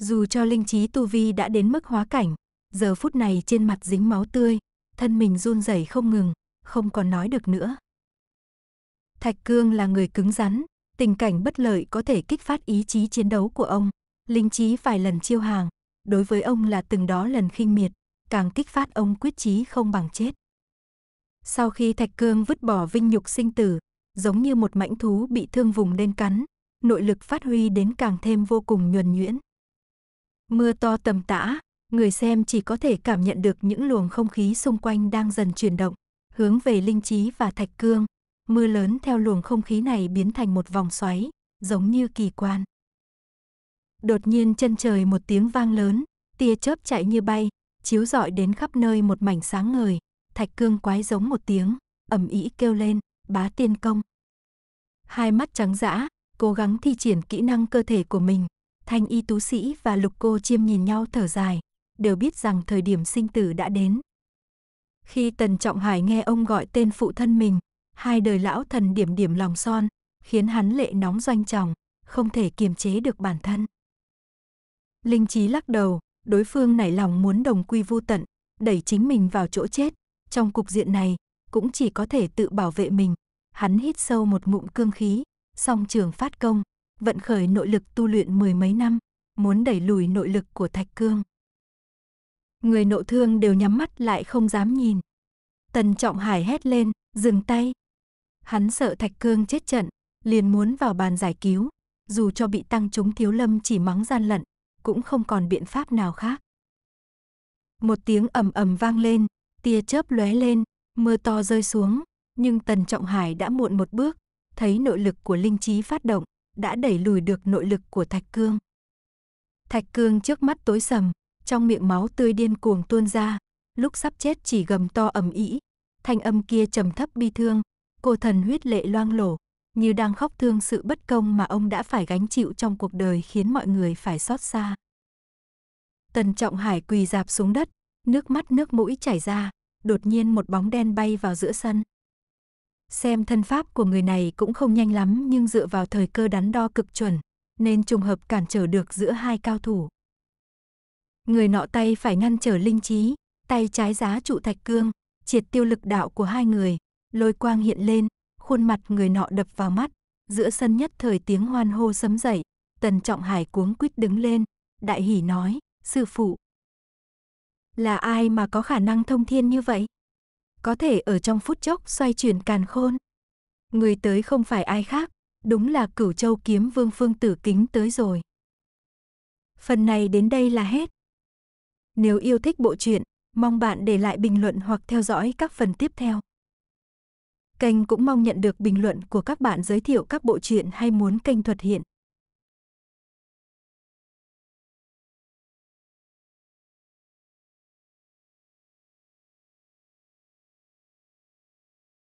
Dù cho Linh Trí tu vi đã đến mức hóa cảnh, giờ phút này trên mặt dính máu tươi, thân mình run rẩy không ngừng, không còn nói được nữa. Thạch Cương là người cứng rắn, tình cảnh bất lợi có thể kích phát ý chí chiến đấu của ông. Linh Trí vài lần chiêu hàng, đối với ông là từng đó lần khinh miệt, càng kích phát ông quyết chí không bằng chết. Sau khi Thạch Cương vứt bỏ vinh nhục sinh tử, giống như một mãnh thú bị thương vùng đen cắn, nội lực phát huy đến càng thêm vô cùng nhuần nhuyễn. Mưa to tầm tã, người xem chỉ có thể cảm nhận được những luồng không khí xung quanh đang dần chuyển động, hướng về Linh Trí và Thạch Cương. Mưa lớn theo luồng không khí này biến thành một vòng xoáy, giống như kỳ quan. Đột nhiên chân trời một tiếng vang lớn, tia chớp chạy như bay, chiếu rọi đến khắp nơi một mảnh sáng ngời. Thạch Cương quái giống một tiếng, ầm ĩ kêu lên, Bá Tiên công. Hai mắt trắng dã, cố gắng thi triển kỹ năng cơ thể của mình. Thanh Y Tú Sĩ và Lục Cô Chiêm nhìn nhau thở dài, đều biết rằng thời điểm sinh tử đã đến. Khi Tần Trọng Hải nghe ông gọi tên phụ thân mình, hai đời lão thần điểm điểm lòng son, khiến hắn lệ nóng doanh tròng, không thể kiềm chế được bản thân. Linh Trí lắc đầu, đối phương nảy lòng muốn đồng quy vu tận, đẩy chính mình vào chỗ chết. Trong cục diện này, cũng chỉ có thể tự bảo vệ mình. Hắn hít sâu một ngụm cương khí, song trường phát công, vận khởi nội lực tu luyện mười mấy năm, muốn đẩy lùi nội lực của Thạch Cương. Người nộ thương đều nhắm mắt lại không dám nhìn. Tần Trọng Hải hét lên, dừng tay. Hắn sợ Thạch Cương chết trận, liền muốn vào bàn giải cứu. Dù cho bị tăng chúng Thiếu Lâm chỉ mắng gian lận, cũng không còn biện pháp nào khác. Một tiếng ầm ầm vang lên, tia chớp lóe lên, mưa to rơi xuống, nhưng Tần Trọng Hải đã muộn một bước, thấy nội lực của Linh Trí phát động, đã đẩy lùi được nội lực của Thạch Cương. Thạch Cương trước mắt tối sầm, trong miệng máu tươi điên cuồng tuôn ra, lúc sắp chết chỉ gầm to ầm ĩ, thanh âm kia trầm thấp bi thương, cô thần huyết lệ loang lổ, như đang khóc thương sự bất công mà ông đã phải gánh chịu trong cuộc đời, khiến mọi người phải xót xa. Tần Trọng Hải quỳ rạp xuống đất, nước mắt nước mũi chảy ra, đột nhiên một bóng đen bay vào giữa sân. Xem thân pháp của người này cũng không nhanh lắm, nhưng dựa vào thời cơ đắn đo cực chuẩn, nên trùng hợp cản trở được giữa hai cao thủ. Người nọ tay phải ngăn trở Linh Trí, tay trái giá trụ Thạch Cương, triệt tiêu lực đạo của hai người, lôi quang hiện lên, khuôn mặt người nọ đập vào mắt, giữa sân nhất thời tiếng hoan hô sấm dậy. Tần Trọng Hải cuống quýt đứng lên, đại hỉ nói, sư phụ. Là ai mà có khả năng thông thiên như vậy? Có thể ở trong phút chốc xoay chuyển càn khôn. Người tới không phải ai khác, đúng là Cửu Châu Kiếm Vương Phương Tử Kính tới rồi. Phần này đến đây là hết. Nếu yêu thích bộ truyện, mong bạn để lại bình luận hoặc theo dõi các phần tiếp theo. Kênh cũng mong nhận được bình luận của các bạn giới thiệu các bộ truyện hay muốn kênh thuật hiện.